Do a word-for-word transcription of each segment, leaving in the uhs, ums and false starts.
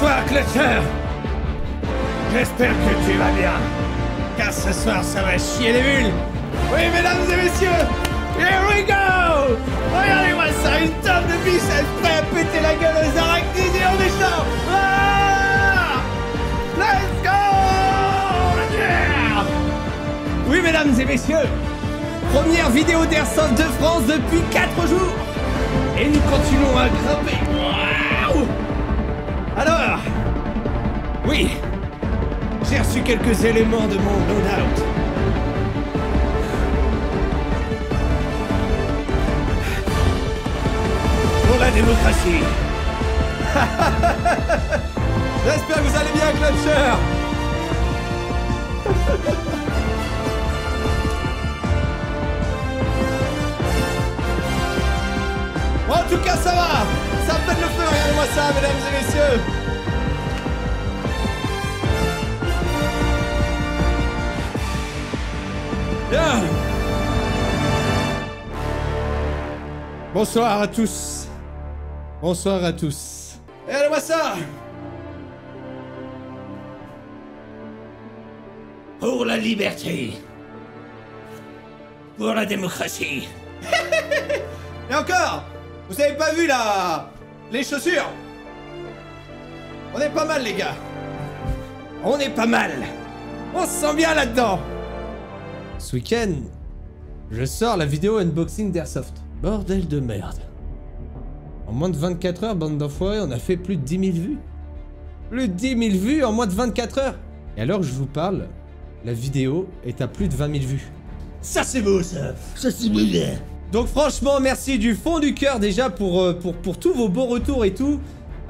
Bonsoir, Clutcher. J'espère que tu vas bien, car ce soir, ça va chier les bulles. Oui, mesdames et messieurs, here we go. Regardez-moi ça, une tonne de biche, elle se fait à péter la gueule aux arachnides et on est chaud. Ah, let's go, yeah. Oui, mesdames et messieurs, première vidéo d'Airsoft de France depuis quatre jours. Et nous continuons à grimper. Waouh! Alors, oui, j'ai reçu quelques éléments de mon loadout. Pour la démocratie. J'espère que vous allez bien, Clutcher. En tout cas, ça va. Ça pète le feu, regardez-moi ça, mesdames et messieurs. Bien. Bonsoir à tous. Bonsoir à tous. Regardez-moi ça. Pour la liberté. Pour la démocratie. Et encore. Vous avez pas vu là les chaussures? On est pas mal les gars. On est pas mal. On se sent bien là-dedans. Ce week-end, je sors la vidéo unboxing d'Airsoft. Bordel de merde. En moins de vingt-quatre heures, bande d'enfoirés, on a fait plus de dix mille vues. Plus de dix mille vues en moins de vingt-quatre heures. Et alors que je vous parle, la vidéo est à plus de vingt mille vues. Ça c'est beau ça. Ça c'est beau bien. Donc franchement, merci du fond du cœur déjà pour, pour, pour tous vos beaux retours et tout.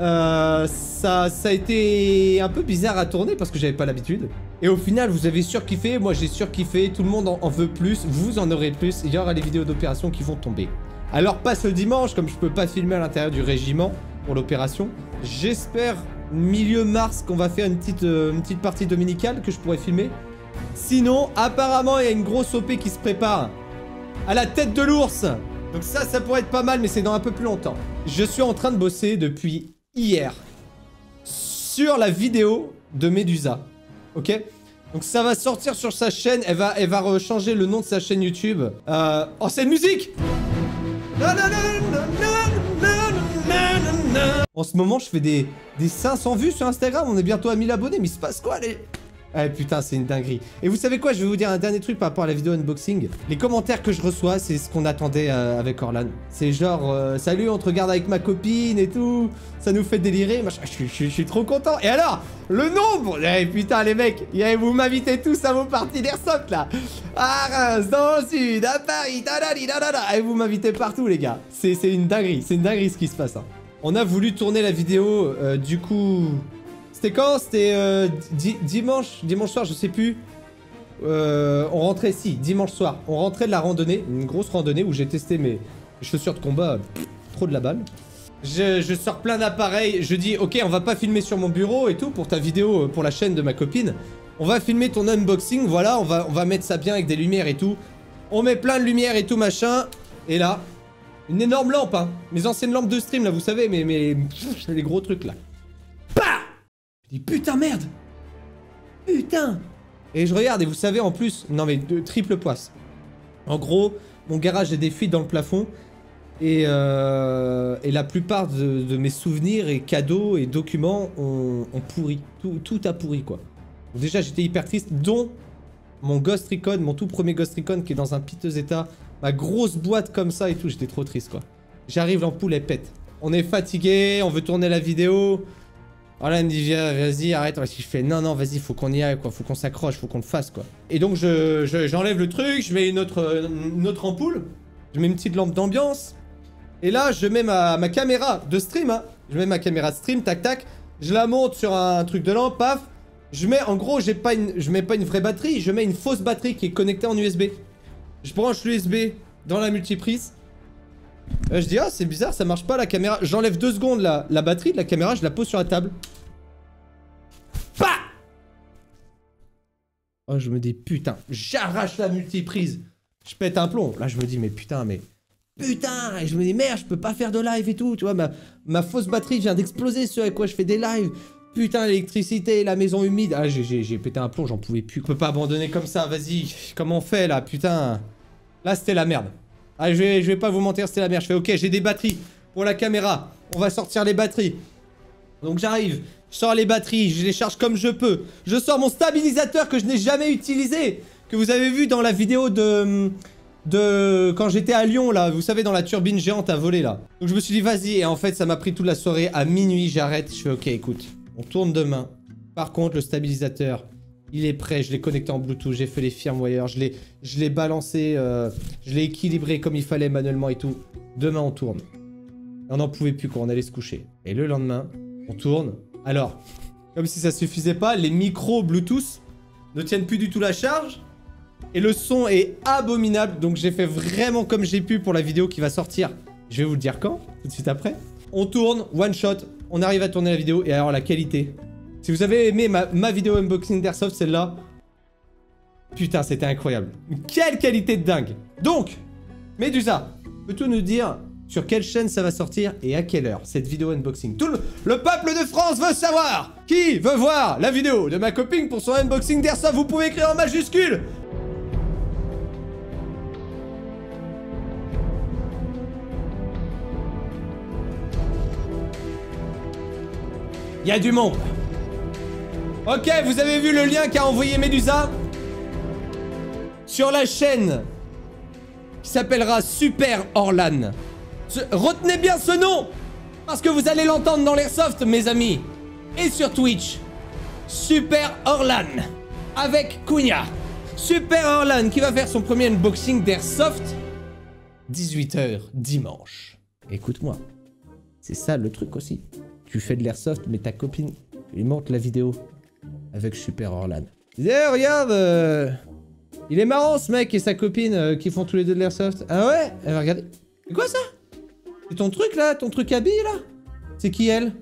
Euh, ça, ça a été un peu bizarre à tourner parce que j'avais pas l'habitude. Et au final, vous avez surkiffé, moi j'ai surkiffé, tout le monde en, en veut plus, vous en aurez plus. Il y aura les vidéos d'opération qui vont tomber. Alors pas ce dimanche, comme je peux pas filmer à l'intérieur du régiment pour l'opération. J'espère milieu mars qu'on va faire une petite, euh, une petite partie dominicale que je pourrai filmer. Sinon, apparemment, il y a une grosse O P qui se prépare. À la tête de l'ours. Donc ça, ça pourrait être pas mal, mais c'est dans un peu plus longtemps. Je suis en train de bosser depuis hier sur la vidéo de Medusa. Ok. Donc ça va sortir sur sa chaîne. Elle va, elle va changer le nom de sa chaîne YouTube. Euh... Oh, c'est une musique. En ce moment, je fais des, des cinq cents vues sur Instagram. On est bientôt à mille abonnés. Mais il se passe quoi, les... Ah putain, c'est une dinguerie. Et vous savez quoi, je vais vous dire un dernier truc par rapport à la vidéo unboxing. Les commentaires que je reçois, c'est ce qu'on attendait euh, avec Orlan. C'est genre, euh, salut, on te regarde avec ma copine et tout. Ça nous fait délirer. Moi, je, je, je, je suis trop content. Et alors, le nombre. Eh putain, les mecs, vous m'invitez tous à vos parties d'Airsoft là. À Reims, dans le sud, à Paris, dadadi, dadada. Et vous m'invitez partout, les gars. C'est une dinguerie. C'est une dinguerie ce qui se passe. Hein. On a voulu tourner la vidéo, euh, du coup. C'était quand? C'était euh, di dimanche, dimanche soir, je sais plus. Euh, on rentrait, si, dimanche soir. On rentrait de la randonnée, une grosse randonnée où j'ai testé mes chaussures de combat. Pff, trop de la balle. Je, je sors plein d'appareils, je dis ok, on va pas filmer sur mon bureau et tout pour ta vidéo, pour la chaîne de ma copine. On va filmer ton unboxing, voilà, on va, on va mettre ça bien avec des lumières et tout. On met plein de lumières et tout machin. Et là, une énorme lampe, hein. Mes anciennes lampes de stream là, vous savez, mais, mais pff, les gros trucs là. Putain, merde! Putain! Et je regarde, et vous savez en plus, non mais de, triple poisse. En gros, mon garage a des fuites dans le plafond. Et, euh, et la plupart de, de mes souvenirs et cadeaux et documents ont, ont pourri. Tout, tout a pourri quoi. Donc déjà, j'étais hyper triste, dont mon Ghost Recon, mon tout premier Ghost Recon qui est dans un piteux état. Ma grosse boîte comme ça et tout, j'étais trop triste quoi. J'arrive, l'ampoule elle pète. On est fatigué, on veut tourner la vidéo. Alors là, il me dit, vas-y, arrête. Je fais, non, non, vas-y, faut qu'on y aille, quoi. Faut qu'on s'accroche, faut qu'on le fasse, quoi. Et donc, je, je, j'enlève le truc, je mets une autre, une autre ampoule. Je mets une petite lampe d'ambiance. Et là, je mets ma, ma caméra de stream, hein. Je mets ma caméra de stream, tac, tac. Je la monte sur un truc de lampe, paf. Je mets, en gros, j'ai pas une, je mets pas une vraie batterie, je mets une fausse batterie qui est connectée en U S B. Je branche l'U S B dans la multiprise. Je dis, ah, c'est bizarre, ça marche pas la caméra. J'enlève deux secondes la, la batterie de la caméra, je la pose sur la table. Bah! Oh, je me dis, putain, j'arrache la multiprise. Je pète un plomb. Là, je me dis, mais putain, mais... Putain! Et je me dis, merde, je peux pas faire de live et tout. Tu vois, ma, ma fausse batterie vient d'exploser, ce avec quoi je fais des lives. Putain, l'électricité, la maison humide. Ah, j'ai pété un plomb, j'en pouvais plus. On peut pas abandonner comme ça, vas-y. Comment on fait, là, putain. Là, c'était la merde. Ah, je vais, je vais pas vous mentir, c'était la merde. Je fais, ok, j'ai des batteries pour la caméra. On va sortir les batteries. Donc, j'arrive. Je sors les batteries, je les charge comme je peux. Je sors mon stabilisateur que je n'ai jamais utilisé. Que vous avez vu dans la vidéo de... De... Quand j'étais à Lyon, là, vous savez, dans la turbine géante à voler, là. Donc, je me suis dit, vas-y. Et en fait, ça m'a pris toute la soirée. À minuit, j'arrête. Je fais, ok, écoute. On tourne demain. Par contre, le stabilisateur, il est prêt. Je l'ai connecté en Bluetooth. J'ai fait les firmware. Je l'ai je l'ai balancé. Euh, je l'ai équilibré comme il fallait manuellement et tout. Demain, on tourne. On n'en pouvait plus quand on allait se coucher. Et le lendemain, on tourne. Alors, comme si ça suffisait pas, les micros Bluetooth ne tiennent plus du tout la charge. Et le son est abominable. Donc, j'ai fait vraiment comme j'ai pu pour la vidéo qui va sortir. Je vais vous le dire quand, tout de suite après. On tourne, one shot. On arrive à tourner la vidéo et alors la qualité. Si vous avez aimé ma, ma vidéo unboxing d'Airsoft, celle-là, putain, c'était incroyable. Quelle qualité de dingue. Donc, Medusa, peux-tu nous dire sur quelle chaîne ça va sortir et à quelle heure cette vidéo unboxing? Tout le, le peuple de France veut savoir. Qui veut voir la vidéo de ma copine pour son unboxing d'Airsoft? Vous pouvez écrire en majuscule. Il y a du monde. Ok, vous avez vu le lien qu'a envoyé Medusa sur la chaîne qui s'appellera Super Orlan. Ce... Retenez bien ce nom parce que vous allez l'entendre dans l'Airsoft, mes amis. Et sur Twitch, Super Orlan avec Kunya. Super Orlan qui va faire son premier unboxing d'Airsoft dix-huit heures dimanche. Écoute-moi, c'est ça le truc aussi. Tu fais de l'airsoft, mais ta copine lui montre la vidéo avec Super Orlan. D'ailleurs, regarde, euh, il est marrant ce mec et sa copine euh, qui font tous les deux de l'airsoft. Ah ouais? Elle va regarder. C'est quoi ça? C'est ton truc là, ton truc à billes là? C'est qui elle?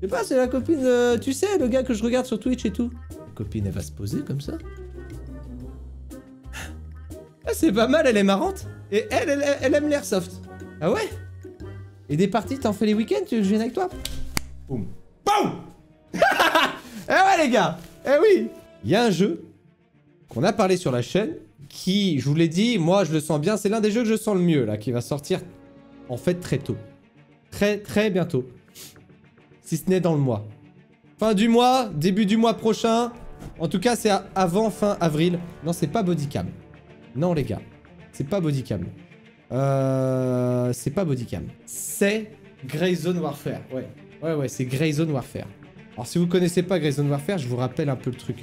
Je sais pas, c'est la copine, euh, tu sais, le gars que je regarde sur Twitch et tout. La copine, elle va se poser comme ça. Ah, c'est pas mal, elle est marrante. Et elle, elle, elle aime l'airsoft. Ah ouais? Et des parties, t'en fais les week-ends, tu viens avec toi? Boum. Boum. Eh ouais les gars. Eh oui. Il y a un jeu qu'on a parlé sur la chaîne qui, je vous l'ai dit, moi je le sens bien. C'est l'un des jeux que je sens le mieux là, qui va sortir en fait très tôt. Très très bientôt. Si ce n'est dans le mois. Fin du mois, début du mois prochain. En tout cas c'est avant fin avril. Non, c'est pas Bodycam. Non les gars, c'est pas Bodycam. Euh... C'est pas Bodycam. C'est Grey Zone Warfare. Ouais. Ouais, ouais, c'est Grey Zone Warfare. Alors, si vous connaissez pas Grey Zone Warfare, je vous rappelle un peu le truc.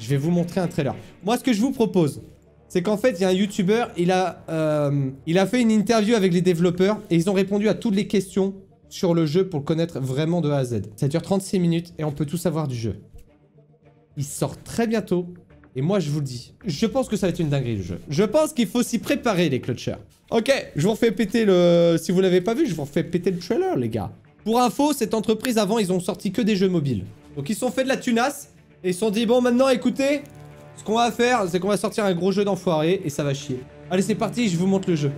Je vais vous montrer un trailer. Moi, ce que je vous propose, c'est qu'en fait, il y a un YouTuber, il a, euh, il a fait une interview avec les développeurs et ils ont répondu à toutes les questions sur le jeu pour le connaître vraiment de A à Z. Ça dure trente-six minutes et on peut tout savoir du jeu. Il sort très bientôt et moi, je vous le dis. Je pense que ça va être une dinguerie, le jeu. Je pense qu'il faut s'y préparer, les Clutchers. Ok, je vous refais péter le... Si vous l'avez pas vu, je vous refais péter le trailer, les gars. Pour info, cette entreprise, avant, ils ont sorti que des jeux mobiles. Donc, ils se sont fait de la tunasse. Et ils se sont dit, bon, maintenant, écoutez, ce qu'on va faire, c'est qu'on va sortir un gros jeu d'enfoiré et ça va chier. Allez, c'est parti, je vous montre le jeu.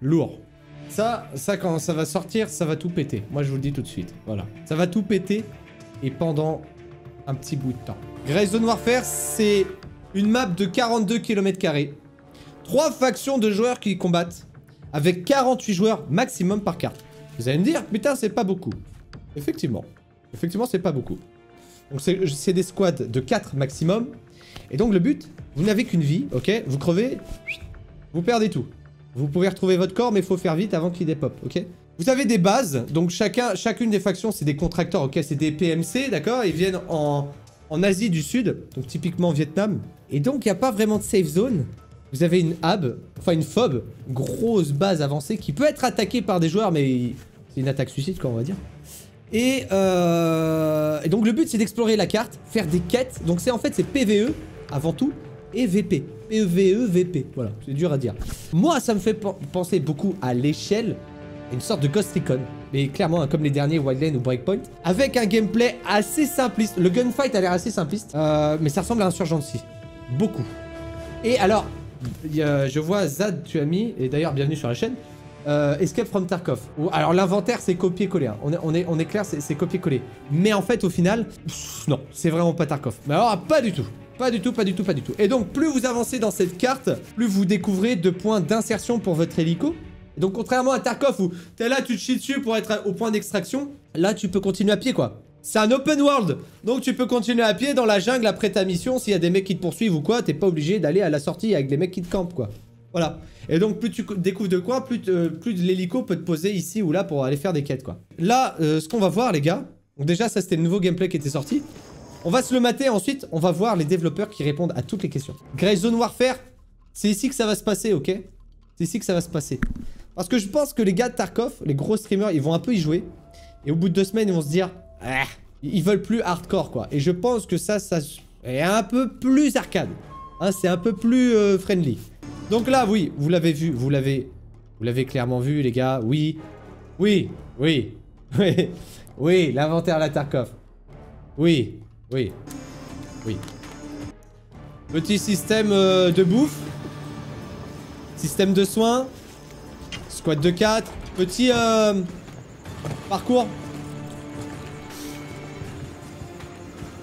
Lourd. Ça, ça, quand ça va sortir, ça va tout péter. Moi, je vous le dis tout de suite. Voilà. Ça va tout péter et pendant un petit bout de temps. Grey Zone Warfare, c'est une map de quarante-deux kilomètres carrés. Trois factions de joueurs qui combattent avec quarante-huit joueurs maximum par carte. Vous allez me dire, putain, c'est pas beaucoup. Effectivement. Effectivement, c'est pas beaucoup. Donc c'est des squads de quatre maximum. Et donc le but, vous n'avez qu'une vie, ok? Vous crevez, vous perdez tout. Vous pouvez retrouver votre corps, mais il faut faire vite avant qu'il dépop, ok? Vous avez des bases, donc chacun, chacune des factions, c'est des contracteurs, ok? C'est des P M C, d'accord? Ils viennent en, en Asie du Sud, donc typiquement Vietnam. Et donc il n'y a pas vraiment de safe zone. Vous avez une H A B, enfin une F O B, grosse base avancée qui peut être attaquée par des joueurs, mais c'est une attaque suicide, quoi, on va dire. Et, euh... et donc le but c'est d'explorer la carte, faire des quêtes. Donc c'est en fait c'est P V E avant tout et V P. P V E, V P, voilà, c'est dur à dire. Moi ça me fait penser beaucoup à l'échelle, une sorte de Ghost Recon. Mais clairement comme les derniers Wildlands ou Breakpoint, avec un gameplay assez simpliste. Le gunfight a l'air assez simpliste, euh, mais ça ressemble à Insurgency, beaucoup. Et alors, euh, je vois Zad, tu as mis, et d'ailleurs bienvenue sur la chaîne, Euh, Escape from Tarkov. Alors l'inventaire c'est copier-coller, hein. on, est, on, est, on est clair, c'est copier-coller. Mais en fait au final, pff, non, c'est vraiment pas Tarkov. Mais alors pas du tout, pas du tout, pas du tout, pas du tout. Et donc plus vous avancez dans cette carte, plus vous découvrez de points d'insertion pour votre hélico. Et donc contrairement à Tarkov où t'es là, tu te chies dessus pour être au point d'extraction, là tu peux continuer à pied, quoi. C'est un open world, donc tu peux continuer à pied dans la jungle après ta mission. S'il y a des mecs qui te poursuivent ou quoi, t'es pas obligé d'aller à la sortie avec des mecs qui te campent, quoi. Voilà. Et donc plus tu découvres de quoi, plus, euh, plus l'hélico peut te poser ici ou là pour aller faire des quêtes, quoi. Là, euh, ce qu'on va voir les gars, donc déjà ça c'était le nouveau gameplay qui était sorti. On va se le mater, ensuite on va voir les développeurs qui répondent à toutes les questions. Grey Zone Warfare, c'est ici que ça va se passer, ok? C'est ici que ça va se passer. Parce que je pense que les gars de Tarkov, les gros streamers, ils vont un peu y jouer. Et au bout de deux semaines, ils vont se dire... Ah, ils veulent plus hardcore, quoi. Et je pense que ça, ça est un peu plus arcade. Hein, c'est un peu plus euh, friendly. Donc là, oui, vous l'avez vu, vous l'avez vous l'avez clairement vu, les gars, oui, oui, oui, oui, oui, l'inventaire à la Tarkov, oui, oui, oui. Petit système euh, de bouffe, système de soins, squad de quatre, petit euh, parcours,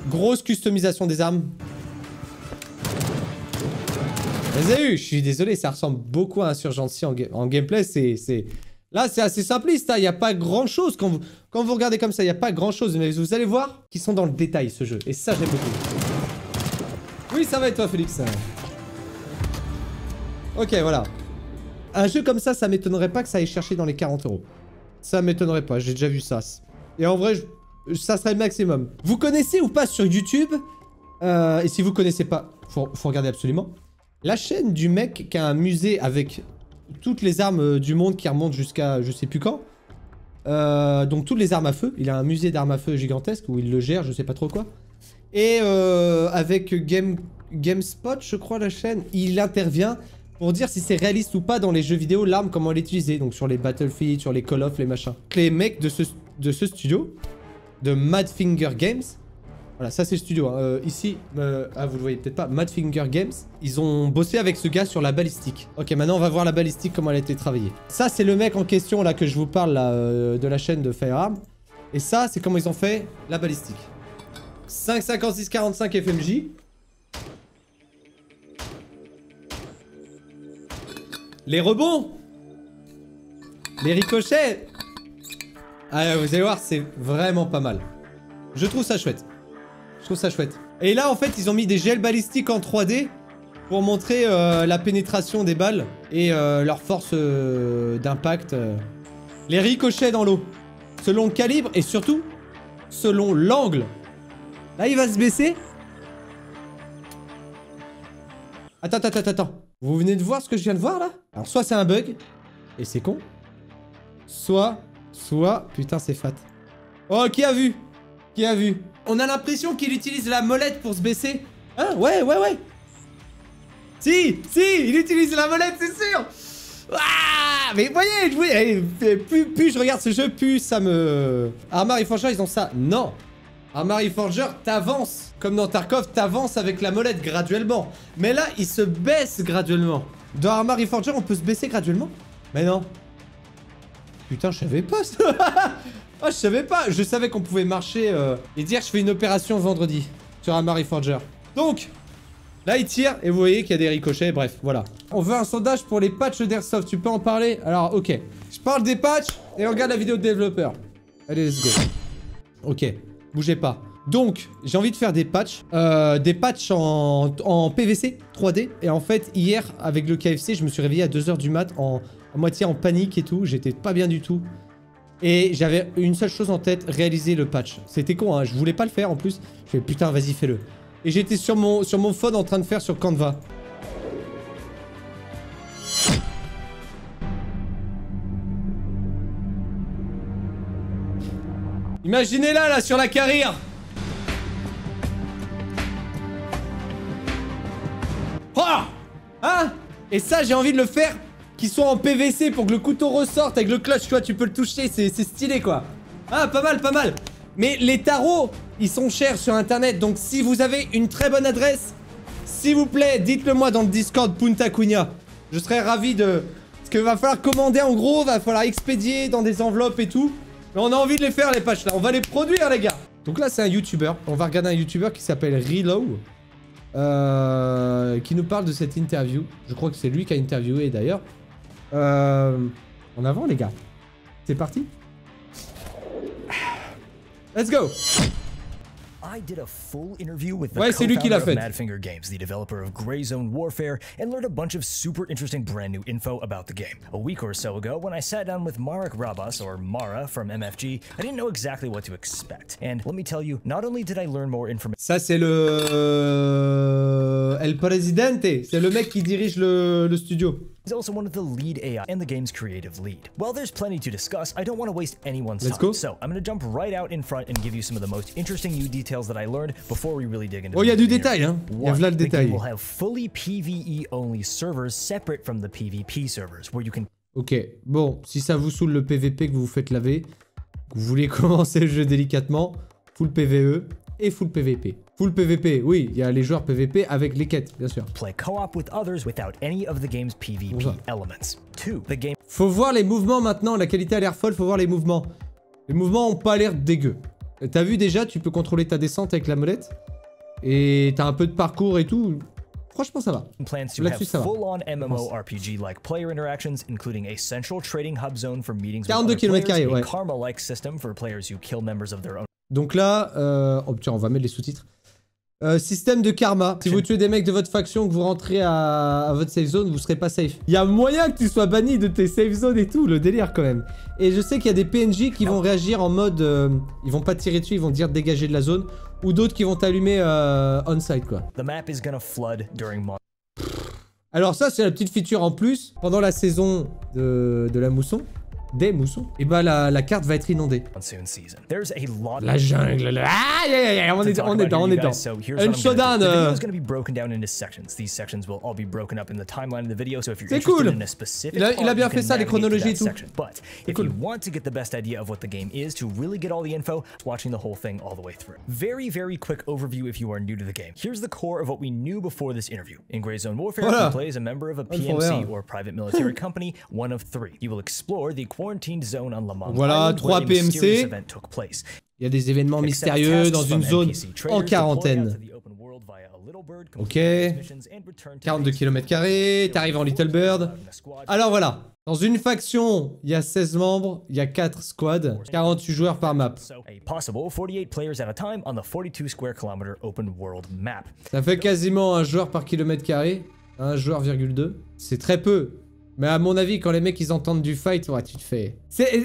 grosse customisation des armes. Vous avez eu, je suis désolé, ça ressemble beaucoup à Insurgency en, ga en gameplay. C'est, là, c'est assez simpliste, il n'y a pas grand-chose. Quand vous, quand vous regardez comme ça, il n'y a pas grand-chose. Mais vous allez voir qu'ils sont dans le détail, ce jeu. Et ça, j'aime beaucoup. Oui, ça va être toi, Félix. Ok, voilà. Un jeu comme ça, ça m'étonnerait pas que ça aille chercher dans les quarante euros. Ça m'étonnerait pas, j'ai déjà vu ça. Et en vrai, je, ça serait le maximum. Vous connaissez ou pas sur YouTube euh, et si vous connaissez pas, faut, faut regarder absolument. La chaîne du mec qui a un musée avec toutes les armes du monde qui remontent jusqu'à je sais plus quand. Euh, donc toutes les armes à feu. Il a un musée d'armes à feu gigantesque où il le gère, je sais pas trop quoi. Et euh, avec Game, GameSpot, je crois, la chaîne, il intervient pour dire si c'est réaliste ou pas dans les jeux vidéo, l'arme, comment elle est utilisée. Donc sur les Battlefield, sur les Call of, les machins. Les mecs de ce, de ce studio, de Madfinger Games... Voilà, ça c'est le studio, hein. euh, ici, euh, ah vous le voyez peut-être pas, Madfinger Games, ils ont bossé avec ce gars sur la balistique. Ok, maintenant on va voir la balistique, comment elle a été travaillée. Ça c'est le mec en question là que je vous parle là, euh, de la chaîne de Firearm. Et ça c'est comment ils ont fait la balistique. cinq cinquante-six quarante-cinq F M J. Les rebonds. Les ricochets. Ah, vous allez voir, c'est vraiment pas mal. Je trouve ça chouette. Je trouve ça chouette. Et là, en fait, ils ont mis des gels balistiques en trois D pour montrer euh, la pénétration des balles et euh, leur force euh, d'impact. Euh. Les ricochets dans l'eau. Selon le calibre et surtout, selon l'angle. Là, il va se baisser. Attends, attends, attends, attends. Vous venez de voir ce que je viens de voir, là? Alors, soit c'est un bug, et c'est con. Soit, soit... Putain, c'est fat. Oh, qui a vu? Qui a vu? On a l'impression qu'il utilise la molette pour se baisser. Hein? Ouais, ouais, ouais. Si, si, il utilise la molette, c'est sûr. Ah, mais voyez, voyez plus, plus je regarde ce jeu, plus ça me... Arma Reforger, ils ont ça. Non. Arma Reforger, t'avances. Comme dans Tarkov, t'avances avec la molette graduellement. Mais là, il se baisse graduellement. Dans Arma Reforger, on peut se baisser graduellement? Mais non. Putain, je savais pas ça. Ah, je savais pas, je savais qu'on pouvait marcher euh, et dire je fais une opération vendredi sur Arma Reforger. Donc, là il tire et vous voyez qu'il y a des ricochets, bref, voilà. On veut un sondage pour les patchs d'Airsoft, tu peux en parler? Alors, ok. Je parle des patchs et on regarde la vidéo de développeur. Allez, let's go. Ok, bougez pas. Donc, j'ai envie de faire des patchs, euh, des patchs en, en P V C trois D. Et en fait, hier, avec le K F C, je me suis réveillé à deux heures du mat, en, à moitié en panique et tout. J'étais pas bien du tout. Et j'avais une seule chose en tête, réaliser le patch. C'était con, hein, je voulais pas le faire en plus. Je fais putain, vas-y, fais-le. Et j'étais sur mon, sur mon phone en train de faire sur Canva. Imaginez-la, là, sur la carrière. Ah, hein. Et ça, j'ai envie de le faire, qu'ils soit en P V C pour que le couteau ressorte avec le clutch, tu vois, tu peux le toucher, c'est stylé, quoi. Ah, pas mal, pas mal. Mais les tarots, ils sont chers sur Internet, donc si vous avez une très bonne adresse, s'il vous plaît, dites-le moi dans le Discord Punta Kunya. Je serais ravi de... Parce qu'il va falloir commander, en gros, va falloir expédier dans des enveloppes et tout. Mais on a envie de les faire, les patchs, là. On va les produire, les gars. Donc là, c'est un YouTuber. On va regarder un YouTuber qui s'appelle Relow. Euh, qui nous parle de cette interview. Je crois que c'est lui qui a interviewé d'ailleurs. Euh, en avant les gars. C'est parti. Let's go. Ouais, c'est lui qui l'a fait. Madfinger Games, the developer of Grey Zone Warfare, and learned a bunch of super interesting brand new info about the game. A week or so ago, when I sat down with Marek Rabas, or Mara, from M F G, I didn't know exactly what to expect. And let me tell you, not only did I learn more information. Ça c'est le El Presidente, c'est le mec qui dirige le, le studio. He's also one of the lead A I and the game's creative lead. While there's plenty to discuss, I don't want to waste anyone's Let's time, go. So I'm going to jump right out in front and give you some of the most interesting new details that I learned before we really dig into. Oh, il y a du détail, hein. Il y a v'là le détail. We'll have fully P V E only servers separate from the P V P servers where you can. Ok, bon, si ça vous saoule le P V P, que vous vous faites laver, que vous voulez commencer le jeu délicatement, full P V E et full P V P. Full P V P, oui, il y a les joueurs P V P avec les quêtes, bien sûr. Play co-op with others without any of the game's P V P elements. Two, the game... Faut voir les mouvements maintenant, la qualité a l'air folle, faut voir les mouvements. Les mouvements ont pas l'air dégueu. T'as vu déjà, tu peux contrôler ta descente avec la molette. Et t'as un peu de parcours et tout. Franchement, ça va. Là-dessus, ça va. quarante-deux kilomètres carrés, ouais. Donc là, euh... oh tiens, on va mettre les sous-titres. Euh, système de karma. Si vous tuez des mecs de votre faction, que vous rentrez à, à votre safe zone, vous serez pas safe. Il y a moyen que tu sois banni de tes safe zones et tout, le délire quand même. Et je sais qu'il y a des P N J qui vont réagir en mode... Euh, ils vont pas tirer dessus, ils vont dire dégager de la zone. Ou d'autres qui vont t'allumer euh, on-site quoi. Alors ça c'est la petite feature en plus. Pendant la saison de, de la mousson. Des moussons. Et bah la, la carte va être inondée. La jungle là. Ah, yeah, yeah, yeah. On est on est dedans, on est dedans. Un showdown. C'est cool. Il a, il a bien fait ça, les chronologies et tout. C'est cool. Voilà. Voilà. Voilà, trois P M C. Il y a des événements mystérieux dans une zone en quarantaine. Ok. quarante-deux kilomètres carrés, t'arrives en Little Bird. Alors voilà. Dans une faction, il y a seize membres, il y a quatre squads, quarante-huit joueurs par map. Ça fait quasiment un joueur par kilomètre carré, un joueur virgule deux. C'est très peu. Mais à mon avis, quand les mecs ils entendent du fight, ouais, tu te fais...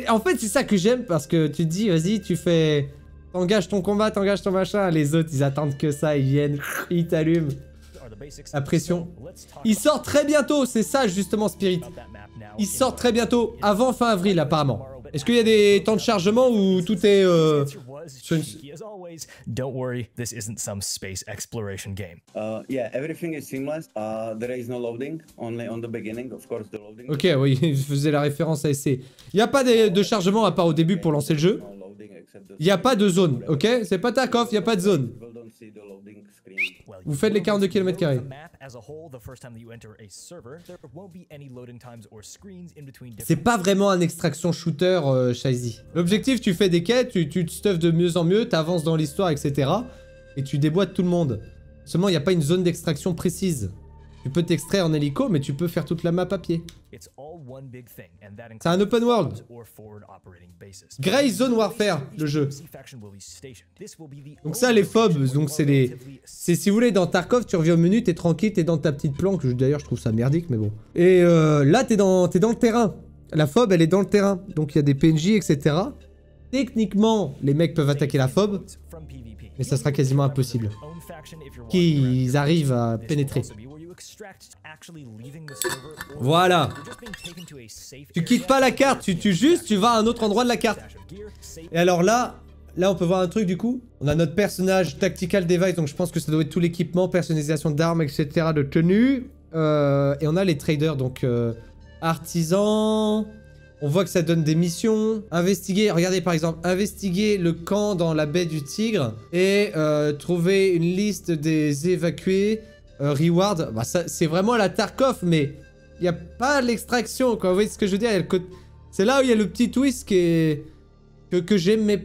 En fait, c'est ça que j'aime parce que tu te dis, vas-y, tu fais... T'engages ton combat, t'engages ton machin. Les autres, ils attendent que ça, ils viennent, ils t'allument. La pression. Il sort très bientôt, c'est ça justement, Spirit. Il sort très bientôt, avant fin avril apparemment. Est-ce qu'il y a des temps de chargement où tout est... Euh... Don't worry, this isn't some space exploration game. Uh, yeah, everything is seamless. Uh, there is no loading, only on the beginning, of course, the loading. Ok, oui, je faisais la référence à essayer. Il n'y a pas de, de chargement à part au début pour lancer le jeu. Il n'y a pas de zone, ok? C'est pas Tarkov, il n'y a pas de zone. Vous faites les quarante-deux kilomètres carrés. C'est pas vraiment un extraction shooter, euh, Shazzy. L'objectif, tu fais des quêtes, tu, tu te stuffes de mieux en mieux, t'avances dans l'histoire, et cetera. Et tu déboîtes tout le monde. Seulement, il n'y a pas une zone d'extraction précise. Tu peux t'extraire en hélico, mais tu peux faire toute la map à pied. C'est un open world. Grey Zone Warfare, le jeu. Donc ça, les F O B, donc c'est les... C'est si vous voulez, dans Tarkov, tu reviens au menu, t'es tranquille, t'es dans ta petite planque. D'ailleurs, je trouve ça merdique, mais bon. Et euh, là, t'es dans, t'es dans le terrain. La F O B, elle est dans le terrain. Donc il y a des P N J, et cetera. Techniquement, les mecs peuvent attaquer la F O B, mais ça sera quasiment impossible qu'ils arrivent à pénétrer. Voilà. Tu quittes pas la carte, tu, tu juste, tu vas à un autre endroit de la carte. Et alors là, là on peut voir un truc du coup. On a notre personnage tactical device, donc je pense que ça doit être tout l'équipement, personnalisation d'armes, et cetera, de tenue. Euh, et on a les traders, donc euh, artisans. On voit que ça donne des missions. Investiguer, regardez par exemple, investiguer le camp dans la baie du Tigre et euh, trouver une liste des évacués. Euh, reward, bah c'est vraiment la Tarkov, mais il n'y a pas l'extraction, quoi. Vous voyez ce que je veux dire? C'est là où il y a le petit twist qui est... que, que j'aimais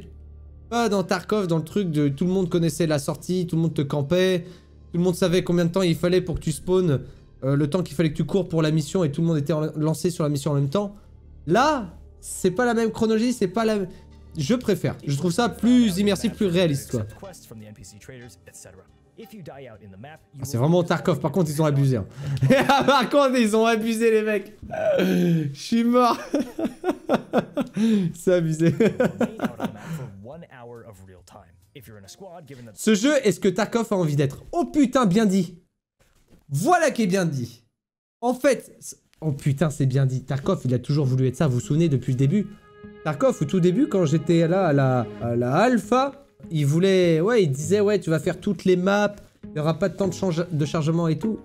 pas dans Tarkov, dans le truc de tout le monde connaissait la sortie, tout le monde te campait, tout le monde savait combien de temps il fallait pour que tu spawns, euh, le temps qu'il fallait que tu cours pour la mission, et tout le monde était lancé sur la mission en même temps. Là, c'est pas la même chronologie, c'est pas la... Je préfère. Je trouve ça plus immersif, plus réaliste, quoi. Ah, c'est vraiment Tarkov, par contre ils ont abusé hein. Par contre ils ont abusé les mecs. Je suis mort. C'est abusé. Ce jeu, est-ce que Tarkov a envie d'être? Oh putain, bien dit. Voilà qui est bien dit. En fait, oh putain c'est bien dit. Tarkov il a toujours voulu être ça, vous vous souvenez depuis le début? Tarkov au tout début quand j'étais là à la, à la alpha, il voulait, ouais, il disait, ouais, tu vas faire toutes les maps, il n'y aura pas de temps de, change, de chargement et tout.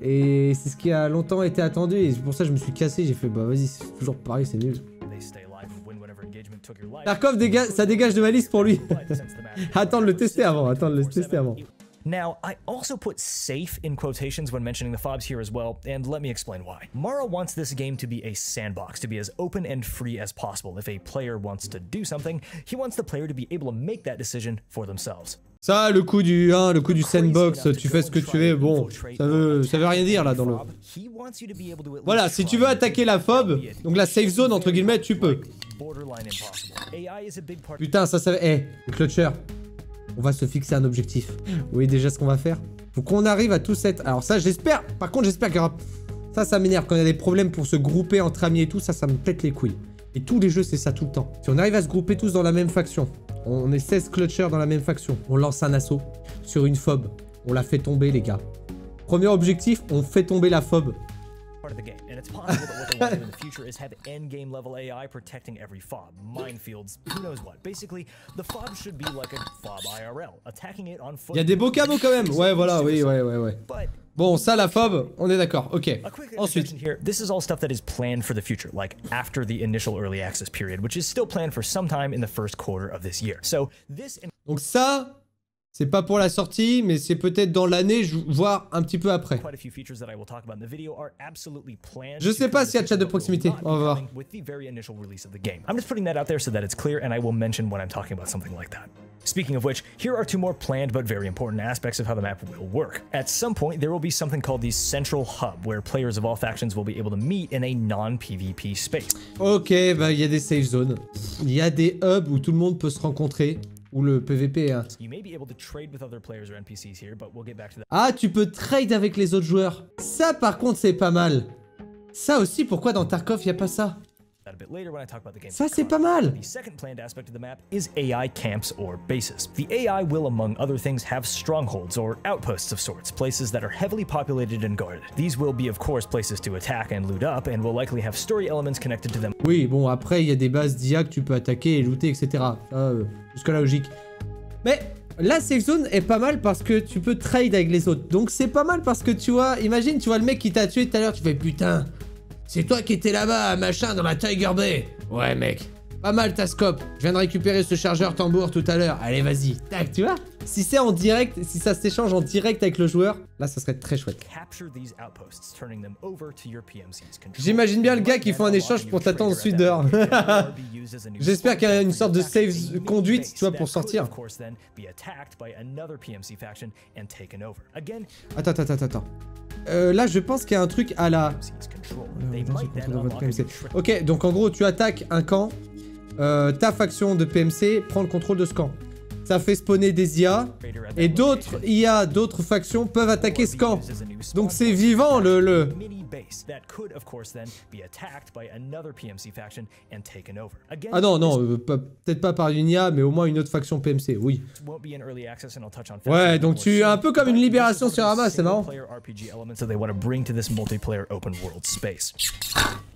Et c'est ce qui a longtemps été attendu, et pour ça je me suis cassé, j'ai fait, bah vas-y, c'est toujours pareil, c'est nul. Tarkov, dégage, ça dégage de ma liste pour lui. Attends de le tester avant, attends de le tester avant. Now, I also put safe in quotations when mentioning the F O Bs here as well, and let me explain why. Mara wants this game to be a sandbox, to be as open and free as possible. If a player wants to do something, he wants the player to be able to make that decision for themselves. Ça, le coup du, hein, le coup du sandbox, tu fais ce que tu veux, bon, ça veut, ça veut rien dire là dans le... Voilà, si tu veux attaquer la F O B, donc la safe zone entre guillemets, tu peux. Putain, ça, ça... Eh, hey, le Clutcher. On va se fixer un objectif. Vous voyez déjà ce qu'on va faire? Faut qu'on arrive à tous être... Alors ça, j'espère... Par contre, j'espère qu'il y aura... Ça, ça m'énerve. Quand il y a des problèmes pour se grouper entre amis et tout, ça, ça me pète les couilles. Et tous les jeux, c'est ça tout le temps. Si on arrive à se grouper tous dans la même faction, on est seize clutchers dans la même faction, on lance un assaut sur une F O B. On la fait tomber, les gars. Premier objectif, on fait tomber la F O B. Il y a des beaux cadeaux quand même. Ouais, voilà, oui, ouais, ouais, ouais. Bon, ça, la F O B, on est d'accord. Ok. Ensuite. This is all stuff that is planned for the future, like after the initial early access period, which is still planned for some time in the first quarter of this year. So this. Donc ça. C'est pas pour la sortie, mais c'est peut-être dans l'année, voire un petit peu après. Je sais pas s'il y a de chat de proximité, on va voir. Speaking of which, here are two more planned but very important aspects of how the map will work. At some point, there will be something called the Central Hub, where players of all factions will be able to meet in a non-P V P space. Ok, bah il y a des safe zones. Il y a des hubs où tout le monde peut se rencontrer. Ou le P V P. Hein. Ah, tu peux trade avec les autres joueurs. Ça, par contre, c'est pas mal. Ça aussi, pourquoi dans Tarkov, il n'y a pas ça? Ça, c'est pas mal. Oui, bon, après, il y a des bases d'I A que tu peux attaquer et looter, et cetera. Euh, Jusqu'à la logique. Mais la safe zone est pas mal parce que tu peux trade avec les autres. Donc, c'est pas mal parce que tu vois, imagine, tu vois le mec qui t'a tué tout à l'heure, tu fais putain. C'est toi qui étais là-bas, machin, dans la Tiger Bay. Ouais, mec. Pas mal ta scope. Je viens de récupérer ce chargeur tambour tout à l'heure. Allez, vas-y. Tac, tu vois? Si c'est en direct, si ça s'échange en direct avec le joueur, là, ça serait très chouette. J'imagine bien le gars qui font un échange pour t'attendre ensuite dehors. J'espère qu'il y a une sorte de safe conduite, tu vois, pour sortir. Attends, attends, attends, attends. euh, là je pense qu'il y a un truc à la... Ok, donc en gros tu attaques un camp, euh, ta faction de P M C prend le contrôle de ce camp. Ça fait spawner des I A, et d'autres I A, d'autres factions peuvent attaquer ce camp. Donc c'est vivant le... le... Ah non, non, euh, peut-être pas par une I A, mais au moins une autre faction P M C, oui. Ouais, donc tu as un peu comme une libération sur Arma, c'est marrant.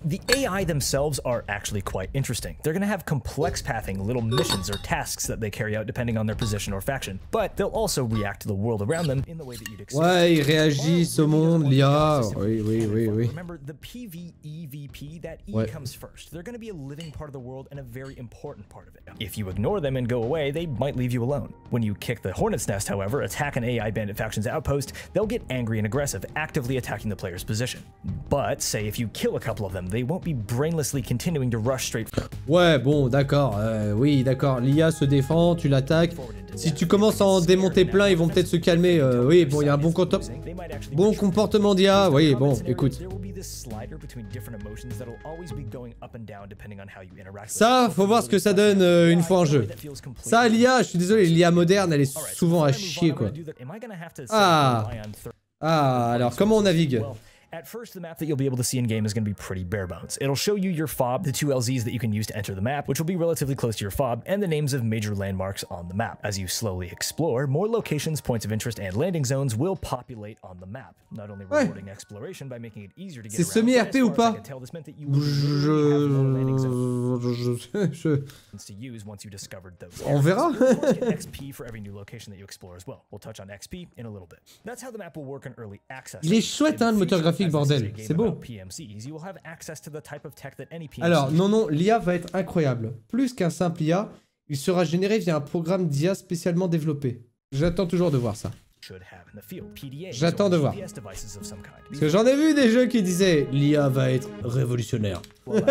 The A I themselves are actually quite interesting. They're going to have complex pathing, little missions or tasks that they carry out depending on their position or faction, but they'll also react to the world around them in the way that you'd expect. Ouais, ils réagissent au monde, l'I A. Oui, oui, oui, oui. Remember the P V E V P, that E comes first. They're going to be a living part of the world and a very important part of it. If you ignore them and go away, they might leave you alone. When you kick the hornet's nest, however, attack an A I bandit faction's outpost, they'll get angry and aggressive, actively attacking the player's position. But say if you kill a couple of them, they won't be brainlessly continuing to rush straight. Ouais, bon, d'accord, euh, oui, d'accord, l'I A se défend, tu l'attaques. Si tu commences à en démonter plein, ils vont peut-être se calmer. Euh, oui, bon, il y a un bon, bon comportement d'I A. Oui, bon, écoute. Ça, faut voir ce que ça donne euh, une fois en jeu. Ça, l'I A, je suis désolé, l'I A moderne, elle est souvent à chier, quoi. Ah, ah alors, comment on navigue? At first, the map that you'll be able to see in game is going to be pretty bare bones. It'll show you your F O B, the two L Zs that you can use to enter the map, which will be relatively close to your F O B, and the names of major landmarks on the map. As you slowly explore, more locations, points of interest, and landing zones will populate on the map. Not only rewarding ouais. Exploration by making it easier to get around. C'est semi-R P ou pas? Je... Je... On verra. Il est chouette, hein, le moteur graphique. Bordel, c'est beau. Alors, non, non, l'I A va être incroyable. Plus qu'un simple I A, il sera généré via un programme d'I A spécialement développé. J'attends toujours de voir ça. J'attends de voir. Parce que j'en ai vu des jeux qui disaient l'I A va être révolutionnaire. Le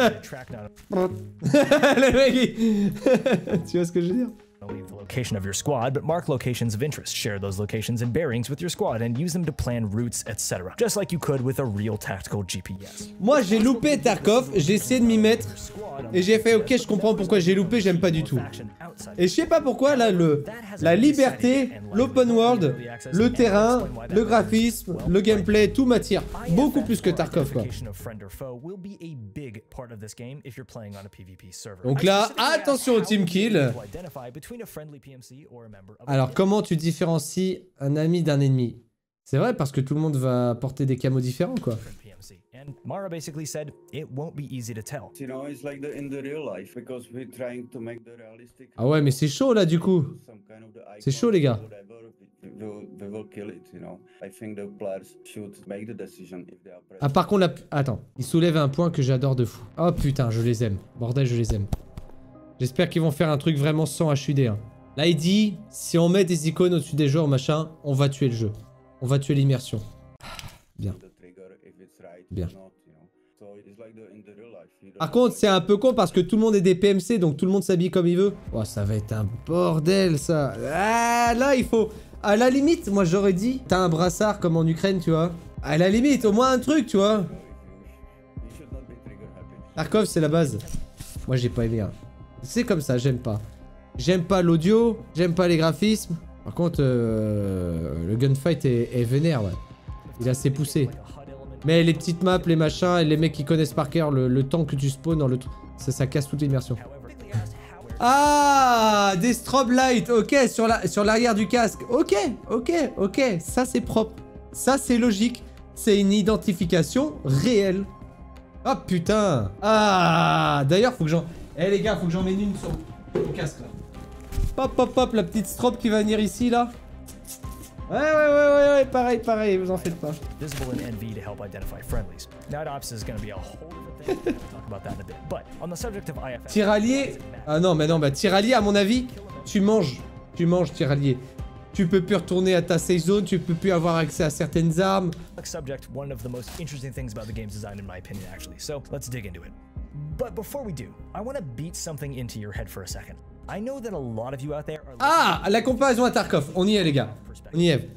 mec, tu vois ce que je veux dire? Leave the location of your squad, but mark locations of interest, share those locations and bearings with your squad and use them to plan routes, et cetera. Just like you could with a real tactical G P S. Moi, j'ai loupé Tarkov, j'ai essayé de m'y mettre et j'ai fait OK, je comprends pourquoi j'ai loupé, j'aime pas du tout. Et je sais pas pourquoi là le la liberté, l'open world, le terrain, le graphisme, le gameplay, tout m'attire beaucoup plus que Tarkov quoi. Donc là, attention au team kill. Alors, comment tu différencies un ami d'un ennemi? C'est vrai, parce que tout le monde va porter des camos différents, quoi. Ah ouais, mais c'est chaud, là, du coup. C'est chaud, les gars. Ah, par contre, la... Attends, ils soulèvent un point que j'adore de fou. Oh, putain, je les aime. Bordel, je les aime. J'espère qu'ils vont faire un truc vraiment sans H U D. Hein. Là, il dit, si on met des icônes au-dessus des joueurs, machin, on va tuer le jeu. On va tuer l'immersion. Bien. Bien. Par contre, c'est un peu con parce que tout le monde est des P M C, donc tout le monde s'habille comme il veut. Oh, ça va être un bordel, ça. Ah, là, il faut... À la limite, moi, j'aurais dit, t'as un brassard comme en Ukraine, tu vois. À la limite, au moins un truc, tu vois. Tarkov, c'est la base. Moi, j'ai pas aimé, hein. C'est comme ça, j'aime pas. J'aime pas l'audio, j'aime pas les graphismes. Par contre, euh, le gunfight est, est vénère, ouais. Il est assez poussé. Mais les petites maps, les machins, et les mecs qui connaissent par cœur le, le temps que tu spawns, dans le ça, ça casse toute l'immersion. Ah, des strobe lights, ok, sur la, sur l'arrière du casque. Ok, ok, ok, ça c'est propre. Ça c'est logique. C'est une identification réelle. Ah oh, putain. Ah, d'ailleurs, faut que j'en... Eh hey les gars, faut que j'en mette une sur mon casque là. Hop hop hop, la petite strobe qui va venir ici là. Ouais ouais ouais ouais, ouais pareil pareil, vous en faites pas. Tirallier. Ah non mais non, bah tirallier à mon avis, tu manges, tu manges tirallier. Tu peux plus retourner à ta safe zone, tu peux plus avoir accès à certaines armes. Ah, la comparaison à Tarkov, on y est les gars, on y est.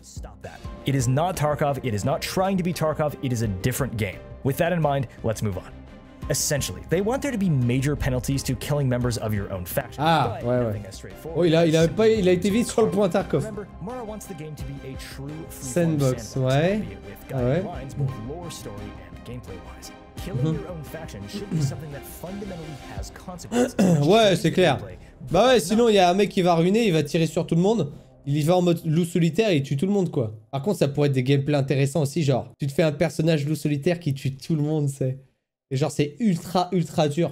It is not Tarkov, it is not trying to be Tarkov, it is a different game. With that in mind, let's move on. Essentially, they want there to be major penalties to killing members of your own faction. Ah, ouais, ouais. Oh, il a, il a, pas, il a été vite sur le point Tarkov. Sandbox, ouais. Ah ouais. Mmh. Ouais, c'est clair. Bah ouais, sinon il y a un mec qui va ruiner, il va tirer sur tout le monde. Il y va en mode loup solitaire et il tue tout le monde, quoi. Par contre, ça pourrait être des gameplays intéressants aussi, genre tu te fais un personnage loup solitaire qui tue tout le monde, c'est... Et genre c'est ultra ultra dur.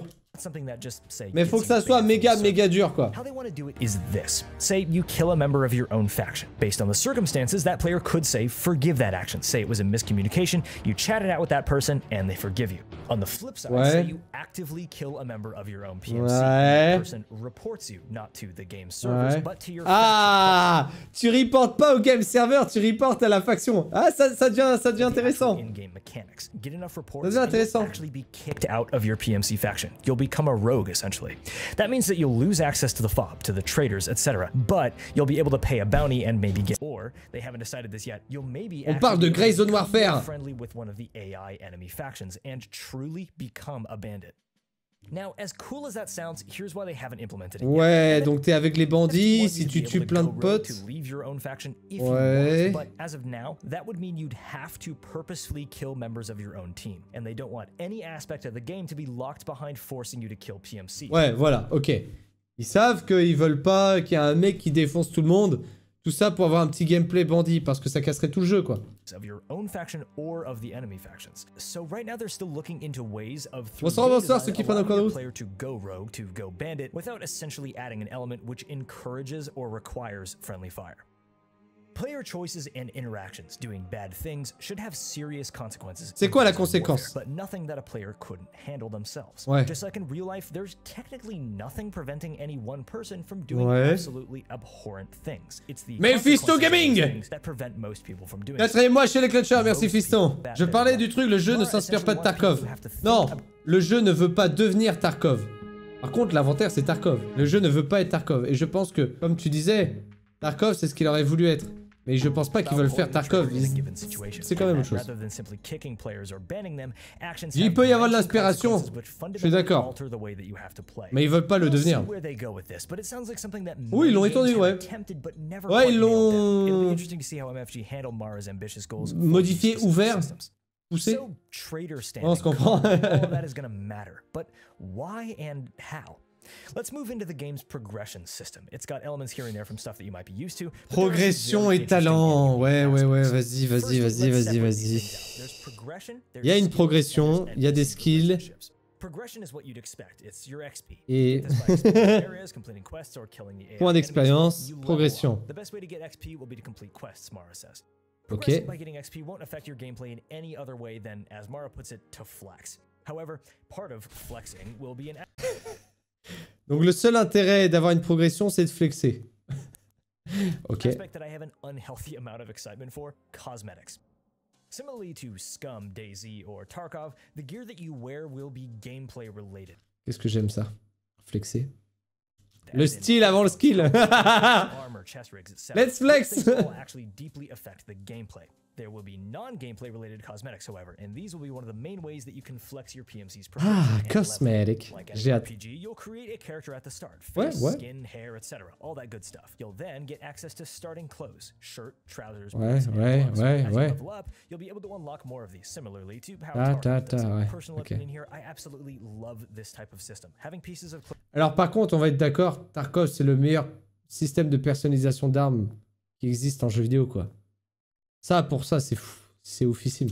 Mais faut que ça soit méga méga dur, quoi. How they want to do it is this. Say you kill a member of your own faction. Based on the circumstances, that player could say forgive that action. Say it was a miscommunication, you chatted out with that person and they forgive you. On the flip side, ouais. Say you actively kill a member of your own P M C. Ouais. The person reports you not to the game servers, ouais. But to your ah, faction. Tu reportes pas au game server, tu reportes à la faction. Ah, ça ça devient ça devient intéressant. Get enough reports. Ça devient intéressant. Actually be kicked out of your P M C faction. You'll become a rogue, essentially. That means that you'll lose access to the F O B, to the traders, et cetera. But you'll be able to pay a bounty and maybe get. Or they haven't decided this yet. You'll maybe. On parle de Grey Zone Warfare. Friendly with one of the A I enemy factions and truly become a bandit. Now, as cool as that sounds, here's why they haven't implemented it. Ouais, donc t'es avec les bandits, si tu tues plein de potes. Ouais. But as of now, that would mean you'd have to purposefully kill members of your own team, and they don't want any aspect of the game to be locked behind forcing you to kill P M C. Ouais, voilà, ok. Ils savent qu'ils veulent pas qu'il y a un mec qui défonce tout le monde. Tout ça pour avoir un petit gameplay bandit, parce que ça casserait tout le jeu, quoi. Bonsoir, bonsoir, ceux qui prennent encore de route. C'est quoi la conséquence? Ouais. Ouais. Mais Fisto Gaming! Retrouvez-moi chez les Clutcher, merci Fiston. Je parlais du truc, le jeu ne s'inspire pas de Tarkov. Non, le jeu ne veut pas devenir Tarkov. Par contre, l'inventaire c'est Tarkov. Le jeu ne veut pas être Tarkov. Et je pense que, comme tu disais, Tarkov c'est ce qu'il aurait voulu être. Mais je pense pas qu'ils veulent faire Tarkov, c'est quand même autre chose. Il peut y avoir de l'inspiration, je suis d'accord. Mais ils veulent pas le devenir. Oui, ils l'ont étendu, ouais. Ouais, ils l'ont... modifié, ouvert, poussé. On se comprend. Let's move into the game's progression system. It's got elements here and there from stuff that you might be used to. Progression et talent. Ouais, ouais, ouais, vas-y, vas-y, vas-y, vas-y, vas-y. Il y a une progression, il y a des skills. Et point d'expérience, progression. Ok. Donc le seul intérêt d'avoir une progression, c'est de flexer. Ok. Qu'est-ce que j'aime ça? Flexer. Le style avant le skill. Let's flex. Ah, cosmetic. J'ai hâte. Ouais, ouais, ouais, ouais, ouais. Ah, ta, ta, ouais. Okay. Alors par contre, on va être d'accord, Tarkov c'est le meilleur système de personnalisation d'armes qui existe en jeu vidéo, quoi. Ça, pour ça, c'est fou. C'est oufissime.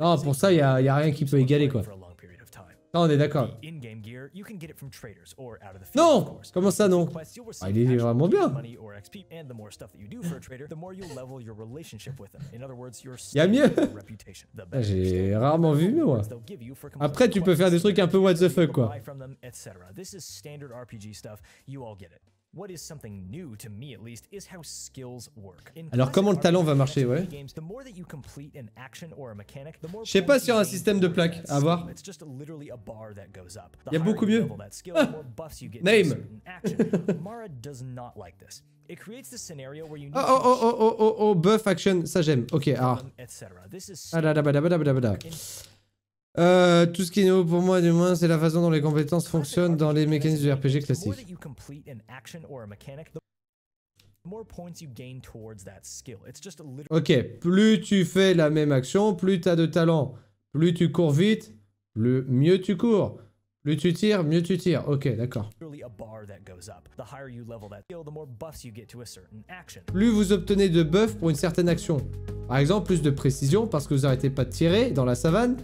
Non, pour ça, il n'y a, y a rien qui peut égaler, quoi. Non, on est d'accord. Non! Comment ça, non? Ah, il est vraiment bien. Il y a mieux. Ah, j'ai rarement vu mieux, moi. Après, tu peux faire des trucs un peu what the fuck, quoi. Alors comment le talent va marcher, ouais. Je sais pas sur un système de plaques, à voir. Il y a beaucoup mieux. Ah. Name. Oh oh oh oh oh oh buff action, ça j'aime. Ok, ah. Ah là là là là là là là. Euh, tout ce qui est nouveau pour moi, du moins, c'est la façon dont les compétences fonctionnent dans les mécanismes du R P G classique. Ok, plus tu fais la même action, plus tu as de talent. Plus tu cours vite, plus mieux tu cours. Plus tu tires, mieux tu tires. Ok, d'accord. Plus vous obtenez de buffs pour une certaine action. Par exemple, plus de précision parce que vous n'arrêtez pas de tirer dans la savane.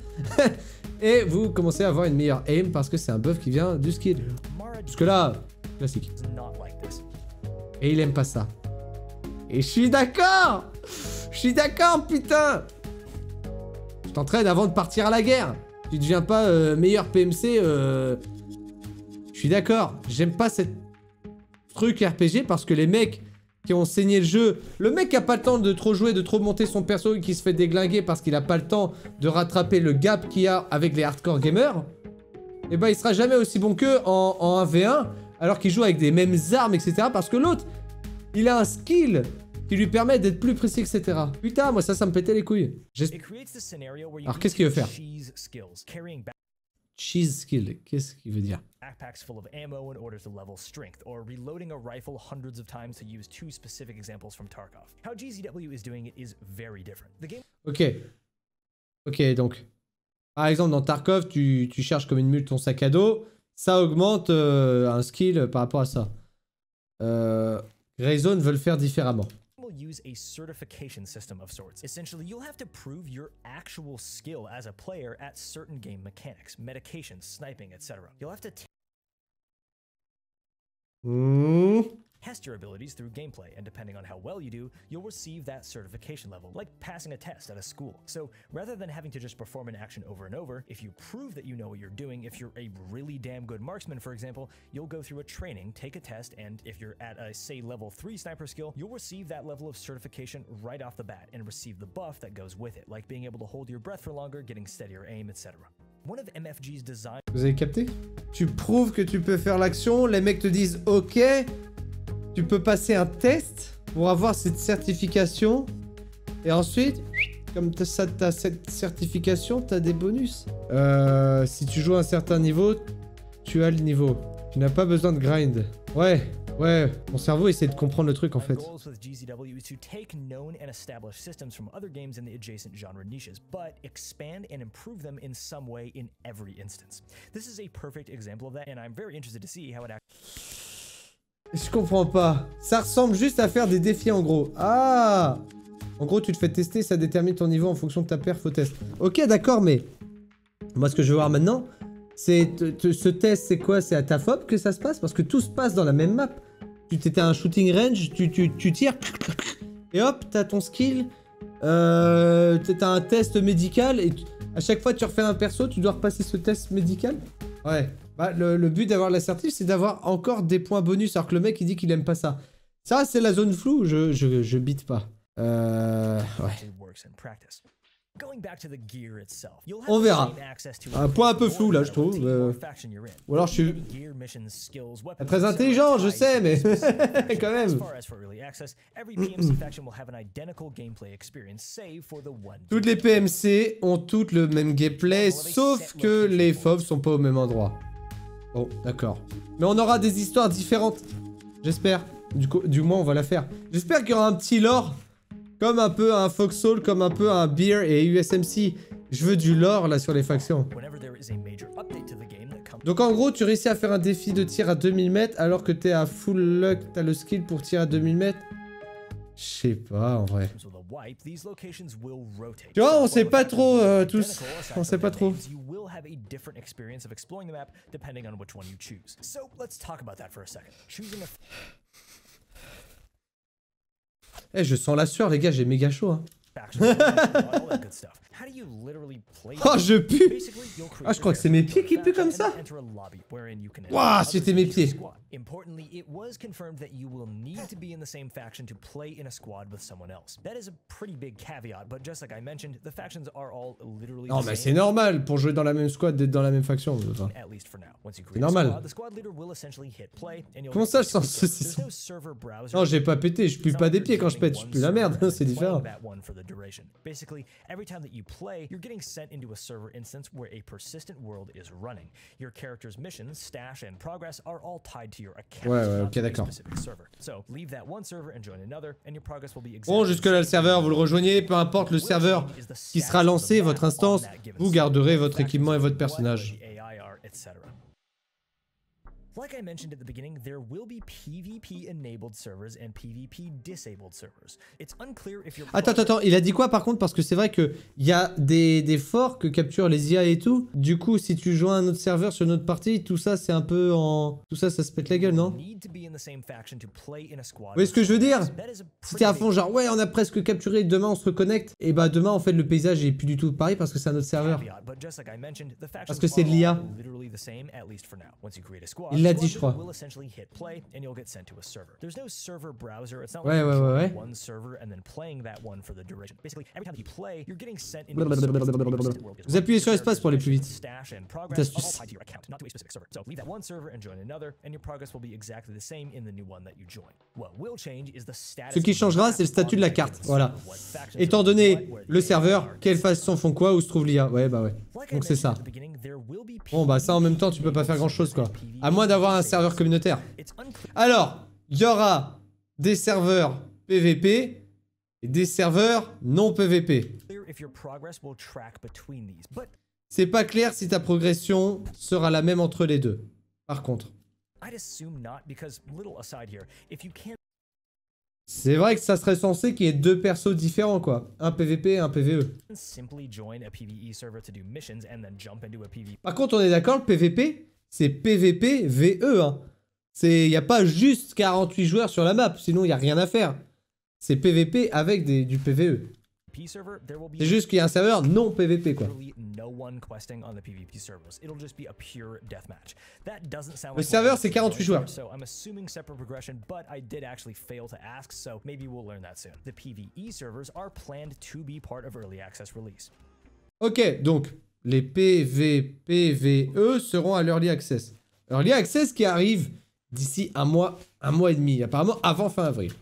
Et vous commencez à avoir une meilleure aim parce que c'est un buff qui vient du skill. Jusque là, classique. Et il aime pas ça. Et je suis d'accord. Je suis d'accord, putain. Je t'entraîne avant de partir à la guerre. Tu deviens pas euh, meilleur P M C. Euh... Je suis d'accord. J'aime pas ce truc R P G parce que les mecs qui ont saigné le jeu... Le mec qui a pas le temps de trop jouer, de trop monter son perso et qui se fait déglinguer parce qu'il a pas le temps de rattraper le gap qu'il y a avec les hardcore gamers, eh ben il sera jamais aussi bon qu'eux en, en un v un alors qu'il joue avec des mêmes armes, et cetera. Parce que l'autre, il a un skill qui lui permet d'être plus précis, et cetera. Putain, moi ça, ça me pétait les couilles. Alors qu'est-ce qu'il veut faire? Cheese skill, qu'est-ce qu'il veut dire? Ok. Ok, donc. Par exemple, dans Tarkov, tu, tu charges comme une mule ton sac à dos. Ça augmente euh, un skill par rapport à ça. Euh... Grey Zone veut le faire différemment. Mmh. Test your abilities through gameplay, and depending on how well you do, you'll receive that certification level, like passing a test at a school. So rather than having to just perform an action over and over, if you prove that you know what you're doing, if you're a really damn good marksman, for example, you'll go through a training, take a test, and if you're at a, say, level three sniper skill, you'll receive that level of certification right off the bat, and receive the buff that goes with it, like being able to hold your breath for longer, getting steadier aim, et cetera. Vous avez capté? Tu prouves que tu peux faire l'action, les mecs te disent « Ok ». Tu peux passer un test pour avoir cette certification. Et ensuite, comme tu as, as cette certification, tu as des bonus. Euh, si tu joues à un certain niveau, tu as le niveau. Tu n'as pas besoin de grind. Ouais, ouais. Mon cerveau essaie de comprendre le truc en fait. Je comprends pas. Ça ressemble juste à faire des défis en gros. Ah! En gros, tu te fais tester, ça détermine ton niveau en fonction de ta perf au test. Ok, d'accord, mais... Moi, ce que je veux voir maintenant, c'est... Ce test, c'est quoi? C'est à ta F O B que ça se passe? Parce que tout se passe dans la même map. Tu t'étais à un shooting range, tu, tu, tu tires... Et hop, t'as ton skill. Euh, t'as un test médical et... Tu, à chaque fois que tu refais un perso, tu dois repasser ce test médical? Ouais. Bah, le, le but d'avoir la certif, c'est d'avoir encore des points bonus, alors que le mec, il dit qu'il aime pas ça. Ça, c'est la zone floue, je, je, je bite pas. Euh... Ouais. On verra. Un point un peu flou, là, je trouve. Euh... Ou alors, je suis... Très intelligent, je sais, mais... Quand même. Toutes les P M C ont toutes le même gameplay, sauf que les F O B sont pas au même endroit. Oh, d'accord. Mais on aura des histoires différentes. J'espère. Du coup, du moins, on va la faire. J'espère qu'il y aura un petit lore. Comme un peu un Foxhole, comme un peu un Beer et U S M C. Je veux du lore, là, sur les factions. Donc, en gros, tu réussis à faire un défi de tir à deux mille mètres, alors que t'es à full luck, t'as le skill pour tirer à deux mille mètres. Je sais pas, en vrai. Tu vois, on sait pas trop, euh, tous. On sait pas trop. Eh, hey, je sens la sueur, les gars, j'ai méga chaud. Hein. Oh, je pue! Ah, je crois que c'est mes pieds qui puent comme ça! Waouh, c'était mes pieds! Non, mais c'est normal pour jouer dans la même squad d'être dans la même faction. Enfin, c'est normal. Comment ça, je sens ce six cents? Non, j'ai pas pété, je pue pas des pieds quand je pète, je pue la merde, c'est différent. Play, you're getting sent into a server instance where a persistent world is running. Your character's missions, stash, and progress are all tied to your account. Ouais, ouais, ok, d'accord. So, leave that one server and join another, and your progress will be. Bon, jusque là le serveur, vous le rejoignez, peu importe le serveur qui sera lancé, votre instance, vous garderez votre équipement et votre personnage. Like I mentioned at the beginning, there will be P V P-enabled servers and P V P-disabled servers. It's unclear if you're... Attends, attends, il a dit quoi par contre? Parce que c'est vrai qu'il y a des, des forts que capturent les I A et tout. Du coup, si tu joins un autre serveur sur notre partie, tout ça c'est un peu en... Tout ça, ça se pète la gueule, non? Vous voyez ce que je veux dire? Si t'es à fond genre, ouais, on a presque capturé, demain on se reconnecte. Et bah demain, en fait, le paysage est plus du tout pareil parce que c'est un autre serveur. Parce que c'est de l'I A. Il l'a dit, je crois. Ouais, ouais, ouais, ouais. Vous appuyez sur espace pour aller plus vite. Petite astuce. Ce qui changera, c'est le statut de la carte. Voilà. Étant donné le serveur, quelle façon font quoi, où se trouve l'I A. Ouais, bah ouais. Donc c'est ça. Bon, bah ça en même temps, tu peux pas faire grand chose, quoi. À moins d'avoir un serveur communautaire. Alors, il y aura des serveurs P V P et des serveurs non P V P. C'est pas clair si ta progression sera la même entre les deux. Par contre, c'est vrai que ça serait censé qu'il y ait deux persos différents, quoi. Un P V P et un P V E. Par contre, on est d'accord, le P V P, c'est P V P V E. Hein. Il n'y a pas juste quarante-huit joueurs sur la map, sinon il n'y a rien à faire. C'est P V P avec des, du P V E. C'est juste qu'il y a un serveur non P V P, quoi. Le serveur, c'est quarante-huit joueurs. Ok, donc... Les P V P V E seront à l'Early Access. Early Access qui arrive d'ici un mois, un mois et demi, apparemment avant fin avril.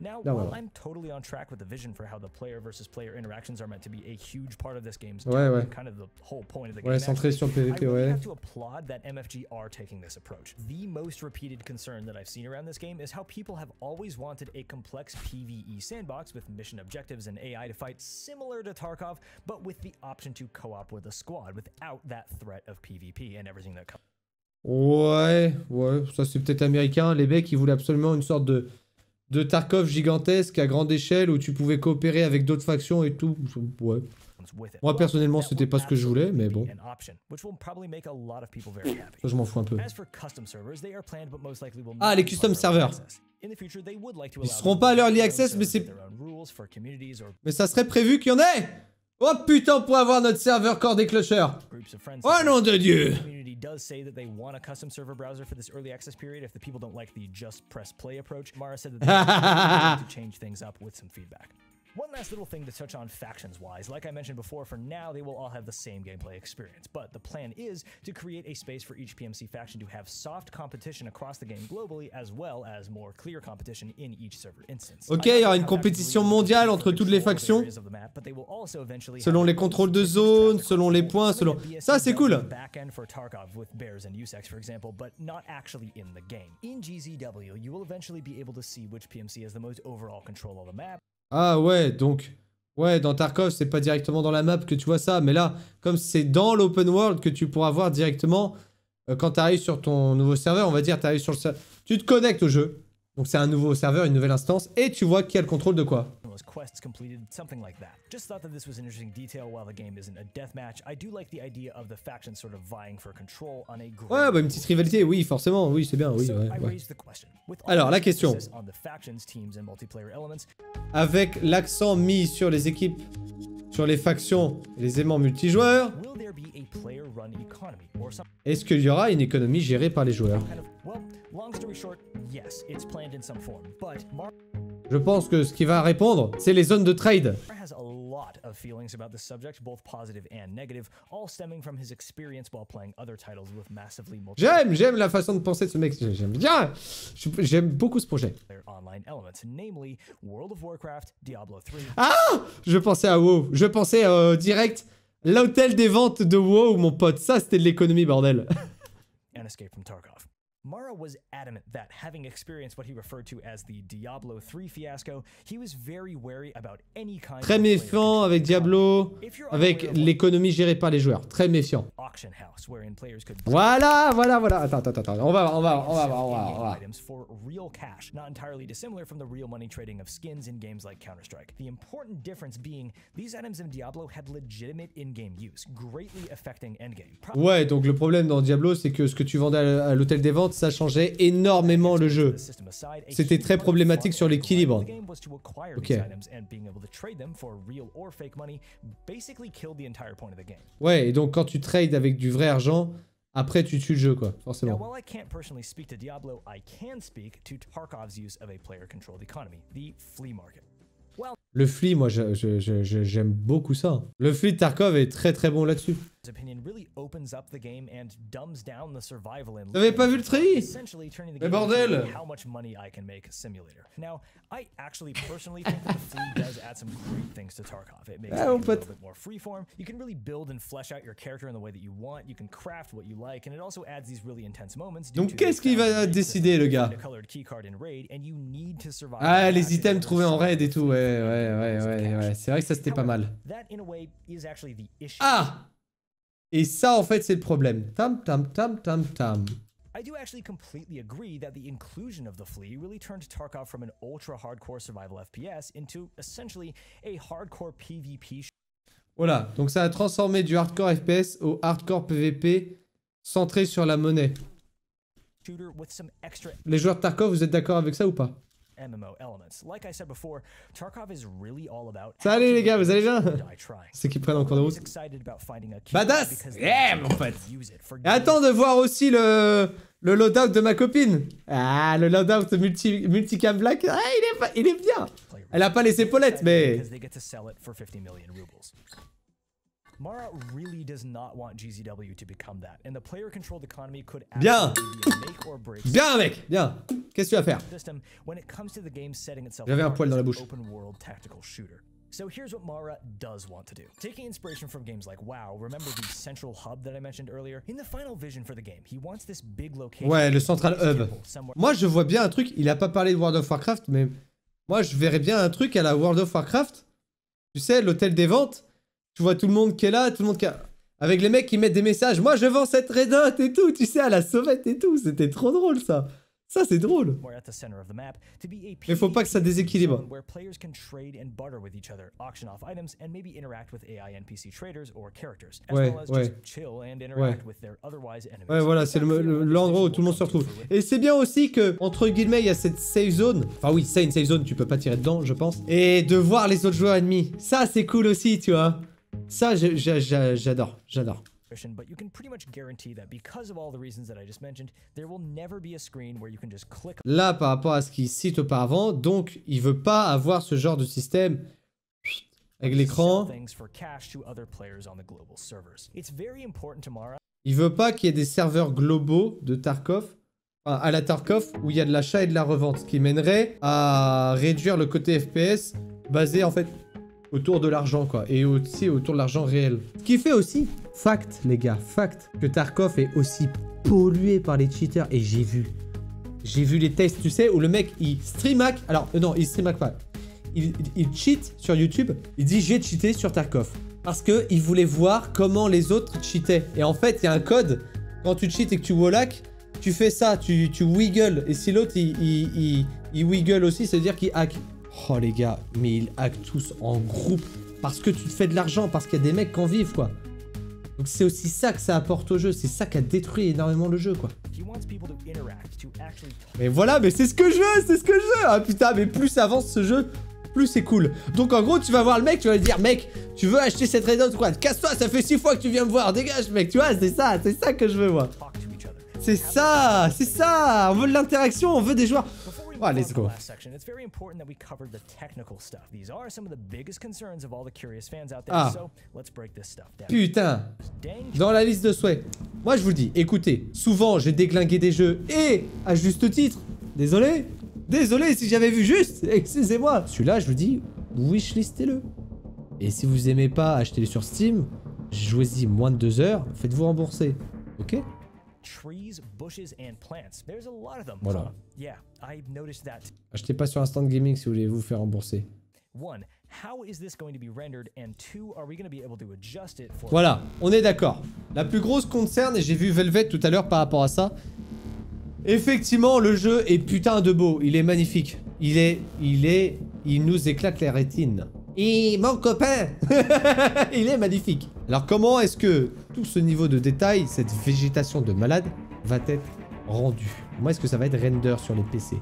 Now, while I'm totally on track with the vision for how the player versus player interactions are meant to be a huge part of this game's kind of the whole point of the game. Ouais, centré sur le P V P, ouais. I have to applaud that M F G are taking this approach. The most repeated concern that I've seen around this game is how people have always wanted a complex P V E sandbox with mission objectives and A I to fight similar to Tarkov, but with the option to co-op with a squad without that threat of P V P and everything that comes. Ouais, ouais, ça c'est peut-être américain. Les mecs, ils voulaient absolument une sorte de de Tarkov gigantesque à grande échelle où tu pouvais coopérer avec d'autres factions et tout. Ouais. Moi personnellement, c'était pas ce que je voulais, mais bon. Ça, je m'en fous un peu. Ah, les custom serveurs. Ils seront pas à l'early access, mais c'est... Mais ça serait prévu qu'il y en ait. Oh putain, pour avoir notre serveur corps des clocheurs. Oh nom de Dieu. Does say that they want a custom server browser for this early access period if the people don't like the just press play approach. Mara said that they need to change things up with some feedback. One last little thing to touch on factions-wise. Like I mentioned before, for now they will all have the same gameplay experience, but the plan is to create a space for each P M C faction to have soft competition across the game globally, as well as more clear competition in each server instance. Ok, il y aura une compétition mondiale entre toutes les factions, selon les contrôles de zone, selon les points, selon... Ça, c'est cool. Ah ouais, donc, ouais, dans Tarkov, c'est pas directement dans la map que tu vois ça, mais là, comme c'est dans l'open world que tu pourras voir directement, euh, quand t'arrives sur ton nouveau serveur, on va dire, t'arrives sur le serveur, tu te connectes au jeu, donc c'est un nouveau serveur, une nouvelle instance, et tu vois qui a le contrôle de quoi. Quests completed, something like that. Just thought that this was an interesting detail while the game isn't a deathmatch. I do like the idea of the factions sort of vying for control on a group. Ouais, bah une petite rivalité, oui, forcément, oui, c'est bien, oui. Ouais, ouais. Alors, la question. Avec l'accent mis sur les équipes sur les factions et les aimants multijoueurs. Est-ce qu'il y aura une économie gérée par les joueurs? Je pense que ce qui va répondre, c'est les zones de trade. J'aime, j'aime la façon de penser de ce mec. J'aime bien. J'aime beaucoup ce projet. Ah, je pensais à WoW. Je pensais euh, direct l'hôtel des ventes de WoW, mon pote. Ça, c'était de l'économie, bordel. Mara was adamant that having experienced what he referred to as the Diablo three fiasco, he was very wary about any kind of très méfiant avec Diablo, avec l'économie gérée par les joueurs, très méfiant. Voilà, voilà, voilà. Attends, attends, attends. On va, on va, on va, on va, on va. On va. For real cash, not entirely dissimilar from the real money trading of skins in games like Counter-Strike. The important difference being these items in Diablo had legitimate in-game use, greatly affecting endgame. Ouais, donc le problème dans Diablo, c'est que ce que tu vendais à l'hôtel des ventes, ça changeait énormément le jeu. C'était très problématique sur l'équilibre. Ok. Ouais, et donc quand tu trades avec du vrai argent, après tu tues le jeu, quoi, forcément. Le flea, moi, je, je, je, je, j'aime beaucoup ça. Le flea de Tarkov est très très bon là-dessus. T'avais pas vu le tri? Mais bordel! Ah, mon pote. Donc qu'est-ce qu'il va décider, le gars? Ah, les items trouvés en raid et tout, ouais, ouais, ouais, ouais, ouais. C'est vrai que ça, c'était pas mal. Ah! Et ça, en fait, c'est le problème. Tam, tam, tam, tam, tam. I do actually completely agree that the inclusion of the flea really turned Tarkov from an ultra-hardcore survival F P S into essentially a hardcore P V P. Voilà, donc ça a transformé du hardcore F P S au hardcore P V P centré sur la monnaie. Les joueurs de Tarkov, vous êtes d'accord avec ça ou pas? Salut les gars, vous allez bien? Ceux qui prennent en cours de route. Badass! Yeah, mon pote! Et attends de voir aussi le, le loadout de ma copine. Ah, le loadout multi, multicam black. Ah, il est, pas, il est bien. Elle a pas les épaulettes, mais... Mara really does not want G Z W to become that, and the player-controlled economy could absolutely be a make or break. Bien, mec, bien. Qu'est-ce que tu vas faire? J'avais un poil dans la bouche. So here's what Mara does want to do. Taking inspiration from games like WoW, remember the central hub that I mentioned earlier? In the final vision for the game, he wants this big location. Ouais, le central hub. Moi, je vois bien un truc. Il a pas parlé de World of Warcraft, mais moi, je verrais bien un truc à la World of Warcraft. Tu sais, l'hôtel des ventes. Tu vois tout le monde qui est là, tout le monde qui a... Avec les mecs qui mettent des messages, moi je vends cette redoute et tout, tu sais, à la sauvette et tout, c'était trop drôle ça. Ça c'est drôle. Mais faut pas que ça déséquilibre. Ouais, ouais. Ouais, ouais voilà, c'est l'endroit où tout le monde se retrouve. Et c'est bien aussi que, entre guillemets, il y a cette safe zone. Enfin oui, c'est une safe zone, tu peux pas tirer dedans, je pense. Et de voir les autres joueurs ennemis. Ça c'est cool aussi, tu vois. Ça, j'adore, j'adore. But you can pretty much guarantee that because of all the reasons that I just mentioned, there will never be a screen where you can just click. Là, par rapport à ce qu'il cite auparavant, donc il veut pas avoir ce genre de système avec l'écran. Il veut pas qu'il y ait des serveurs globaux de Tarkov, enfin, à la Tarkov, où il y a de l'achat et de la revente, ce qui mènerait à réduire le côté F P S basé en fait autour de l'argent, quoi, et aussi autour de l'argent réel. Ce qui fait aussi, fact les gars, fact, que Tarkov est aussi pollué par les cheaters. Et j'ai vu, j'ai vu les tests, tu sais, où le mec, il streamac, alors euh, non, il streamac pas, il, il cheat sur YouTube, il dit j'ai cheaté sur Tarkov, parce qu'il voulait voir comment les autres cheataient. Et en fait, il y a un code, quand tu cheats et que tu wallhack, tu fais ça, tu, tu wiggle, et si l'autre, il, il, il, il wiggle aussi, c'est-à-dire qu'il hack. Oh les gars, mais ils hackent tous en groupe parce que tu te fais de l'argent, parce qu'il y a des mecs qui en vivent, quoi. Donc c'est aussi ça que ça apporte au jeu, c'est ça qui a détruit énormément le jeu, quoi. Mais voilà, mais c'est ce que je veux, c'est ce que je veux. Ah putain, mais plus avance ce jeu, plus c'est cool. Donc en gros, tu vas voir le mec, tu vas lui dire, mec, tu veux acheter cette raison quoi? Casse-toi, ça fait six fois que tu viens me voir, dégage mec, tu vois, c'est ça, c'est ça que je veux moi. C'est ça, c'est ça, on veut de l'interaction, on veut des joueurs. Oh, let's go. Ah. Putain. Dans la liste de souhaits. Moi, je vous le dis, écoutez, souvent, j'ai déglingué des jeux et, à juste titre, désolé, désolé si j'avais vu juste, excusez-moi. Celui-là, je vous dis, wishlistez-le. Et si vous aimez pas, achetez-le sur Steam, jouez-y moins de deux heures, faites-vous rembourser, ok? Voilà. Achetez pas sur un stand gaming si vous voulez vous faire rembourser. Voilà, on est d'accord. La plus grosse concerne, et j'ai vu Velvet tout à l'heure par rapport à ça. Effectivement, le jeu est putain de beau. Il est magnifique. Il est, il est, il nous éclate les rétines. Et mon copain, il est magnifique. Alors comment est-ce que tout ce niveau de détail, cette végétation de malade, va être rendue? Comment est-ce que ça va être render sur les P C?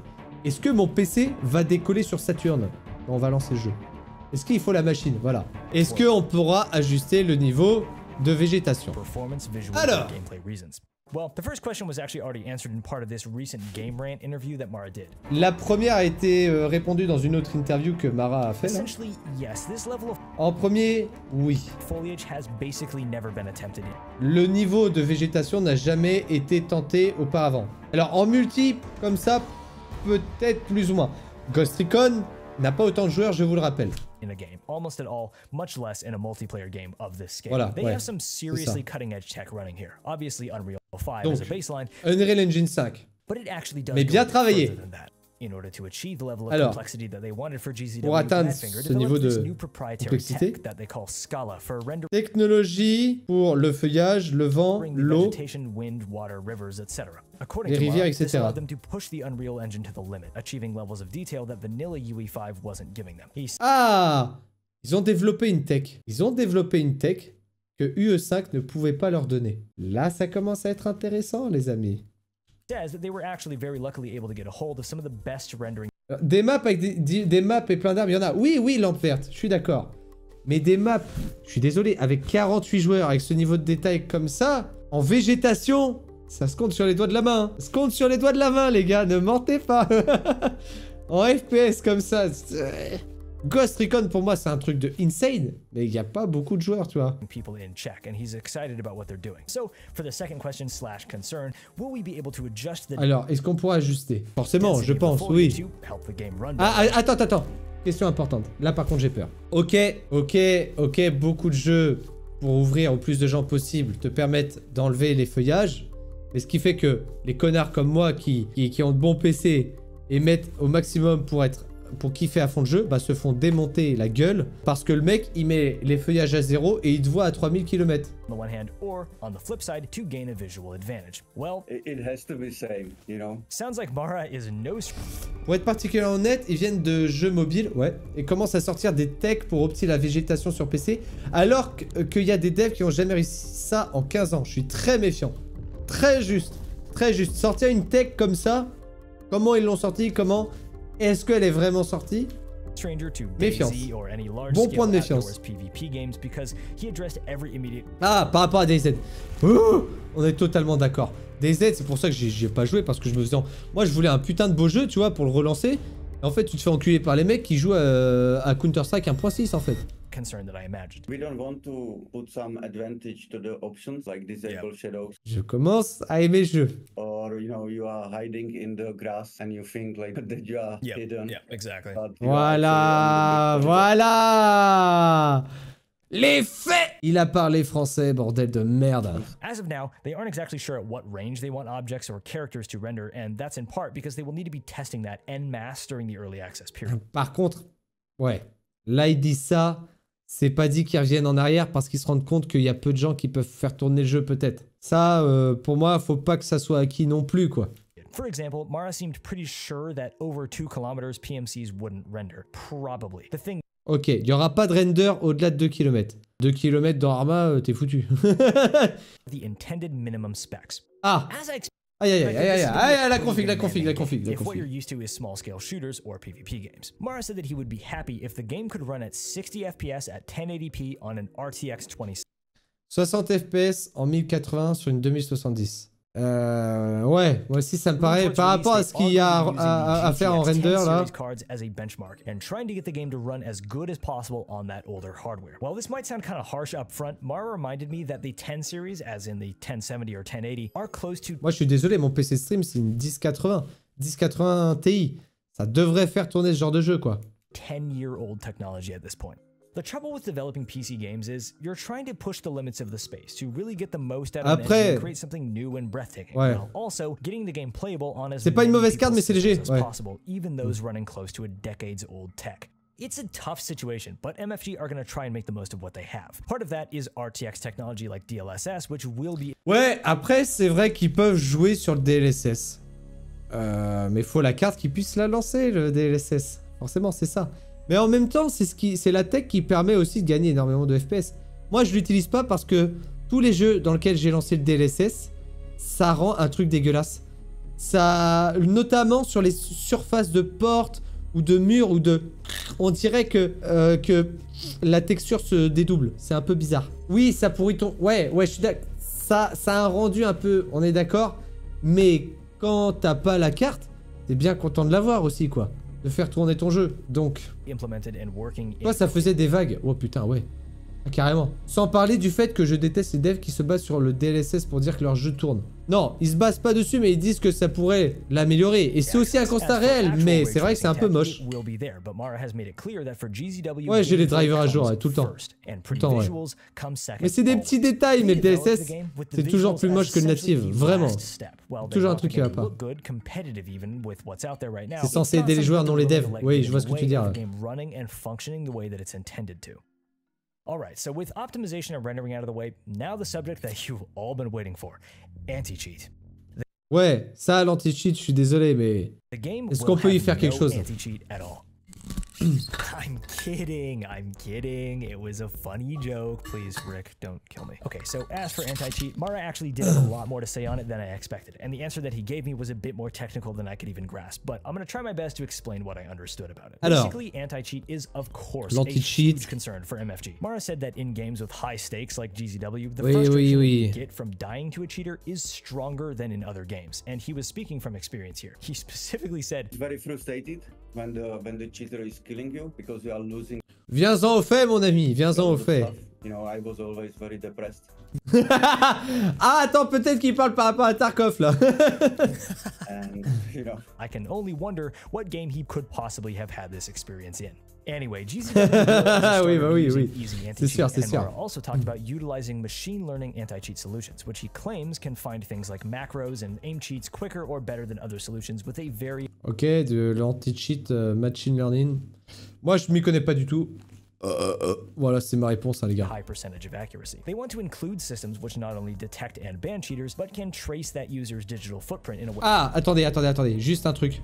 Est-ce que mon P C va décoller sur Saturn quand on va lancer le jeu? Est-ce qu'il faut la machine? Voilà. Est-ce qu'on pourra ajuster le niveau de végétation? Alors, la première a été euh, répondue dans une autre interview que Mara a fait. Là. En premier, oui. Le niveau de végétation n'a jamais été tenté auparavant. Alors en multi, comme ça, peut-être plus ou moins. Ghost Recon n'a pas autant de joueurs, je vous le rappelle. Voilà, ouais, c'est ça. Donc, Unreal Engine cinq, mais bien travaillé. Alors, pour atteindre ce niveau de complexité, technologie pour le feuillage, le vent, l'eau, les rivières, et cetera. Ah, ils ont développé une tech. Ils ont développé une tech que U E cinq ne pouvait pas leur donner. Là, ça commence à être intéressant, les amis. Des maps avec des, des, des maps et plein d'armes, il y en a. Oui, oui, lampe verte, je suis d'accord. Mais des maps, je suis désolé, avec quarante-huit joueurs, avec ce niveau de détail comme ça, en végétation, ça se compte sur les doigts de la main. Ça se compte sur les doigts de la main, les gars, ne mentez pas. En F P S comme ça... Ghost Recon, pour moi, c'est un truc de insane, mais il n'y a pas beaucoup de joueurs, tu vois. Alors, est-ce qu'on pourra ajuster? Forcément, je pense, oui. Ah, attends, attends. Question importante. Là, par contre, j'ai peur. Ok, ok, ok, beaucoup de jeux pour ouvrir au plus de gens possible te permettent d'enlever les feuillages, mais ce qui fait que les connards comme moi qui, qui, qui ont de bons P C et mettent au maximum pour être... pour kiffer à fond le jeu, bah se font démonter la gueule parce que le mec il met les feuillages à zéro et il te voit à trois mille kilomètres. Pour être particulièrement honnête, ils viennent de jeux mobiles, ouais, et commencent à sortir des techs pour optimiser la végétation sur P C, alors qu'il y a des devs qui n'ont jamais réussi ça en quinze ans. Je suis très méfiant. Très juste. Très juste. Sortir une tech comme ça, comment ils l'ont sorti, comment... Est-ce qu'elle est vraiment sortie? Méfiance. Bon point de méfiance. Ah, par rapport à DayZ. Ouh, on est totalement d'accord. DayZ, c'est pour ça que j'y ai pas joué, parce que je me faisais... En... Moi, je voulais un putain de beau jeu, tu vois, pour le relancer. Et en fait, tu te fais enculer par les mecs qui jouent à, à Counter-Strike un point six, en fait. Je commence à aimer le jeu. Voilà, voilà. Les faits! Il a parlé français, bordel de merde. Par contre, ouais, là il dit ça. C'est pas dit qu'ils reviennent en arrière parce qu'ils se rendent compte qu'il y a peu de gens qui peuvent faire tourner le jeu peut-être. Ça, euh, pour moi, faut pas que ça soit acquis non plus, quoi. For example, Mara seemed pretty sure that over two kilometers P M Cs wouldn't render. Probably. The thing... Ok, il n'y aura pas de render au-delà de deux kilomètres. deux kilomètres dans Arma, euh, t'es foutu. The intended minimum specs. Ah! Aïe aïe aïe aïe aïe la config, la config, la config, la config. If what you're used to is small scale shooters or P V P games. Mara said that he would be happy if the game could run at sixty F P S at ten eighty P on an R T X twenty. soixante F P S en mille quatre-vingts sur une deux mille soixante-dix. Euh, ouais, moi aussi ça me paraît par rapport à ce qu'il y a à, à, à faire en render là. While this might sound kind of harsh up front, Mara reminded me that the ten series as in the ten seventy or ten eighty are close to. Moi je suis désolé, mon P C stream c'est une dix quatre-vingts Ti. Ça devrait faire tourner ce genre de jeu quoi. ten year old technology at this point. The trouble with developing P C games is you're trying to push the limits of the space to really get the most out of it and create something new and breathtaking. Ouais. Also, getting the game playable on as possible, even those running close to a decades-old tech. It's a tough situation, but M F G are going to try and make the most of what they have. Part of that is R T X technology like D L S S, which will be. Ouais, après c'est vrai qu'ils peuvent jouer sur le D L S S, euh, mais faut la carte qui puisse la lancer le D L S S. Forcément, c'est ça. Mais en même temps, c'est ce qui, c'est la tech qui permet aussi de gagner énormément de F P S. Moi, je l'utilise pas parce que tous les jeux dans lesquels j'ai lancé le D L S S, ça rend un truc dégueulasse. Ça, notamment sur les surfaces de portes ou de murs ou de... On dirait que, euh, que la texture se dédouble. C'est un peu bizarre. Oui, ça pourrit ton... Ouais, ouais, je suis d'accord. Ça, ça a un rendu un peu... On est d'accord. Mais quand t'as pas la carte, t'es bien content de l'avoir aussi, quoi. De faire tourner ton jeu, donc... Toi, ça faisait des vagues. Oh putain, ouais. Ah, carrément. Sans parler du fait que je déteste les devs qui se basent sur le D L S S pour dire que leur jeu tourne. Non, ils se basent pas dessus, mais ils disent que ça pourrait l'améliorer. Et c'est aussi un constat réel, mais c'est vrai que c'est un peu moche. Ouais, j'ai les drivers à jour, ouais, tout le temps. Tout le temps, ouais. Mais c'est des petits détails, mais le D L S S, c'est toujours plus moche que le native, vraiment. Toujours un truc qui va pas. C'est censé aider les joueurs, non les devs. Oui, je vois ce que tu dis. All right, so with optimization and rendering out of the way, now the subject that you've all been waiting for, anti-cheat. Ouais, ça l'anti-cheat, je suis désolé, mais est-ce qu'on peut y faire quelque chose? I'm kidding, I'm kidding. It was a funny joke. Please, Rick, don't kill me. Okay, so as for anti-cheat, Mara actually did have a lot more to say on it than I expected, and the answer that he gave me was a bit more technical than I could even grasp, but I'm going to try my best to explain what I understood about it. Alors, basically, anti-cheat is, of course, a huge concern for M F G. Mara said that in games with high stakes like G Z W, the oui, frustration oui, oui. you get from dying to a cheater is stronger than in other games, and he was speaking from experience here. He specifically said... It's very frustrated when the, when the cheater is killing you because you are losing. Viens-en au fait mon ami, viens-en au fait. You know, I was always very depressed. Ah attends, peut-être qu'il parle par rapport à Tarkov là. And, you know, I can only wonder what game he could possibly have had this experience in. Anyway, G Z W oui, bah oui, oui. C'est sûr, c'est sûr. Also talked about utilizing machine learning anti-cheat solutions, which he claims can find things like macros and aim cheats quicker or better than other solutions with a very. Ok, de l'anti-cheat euh, machine learning. Moi, je m'y connais pas du tout. Euh, euh, voilà, c'est ma réponse, hein, les gars. High percentage of accuracy. They want to include systems which not only detect and ban cheaters, but can trace that user's digital footprint in a way. Ah, attendez, attendez, attendez, juste un truc.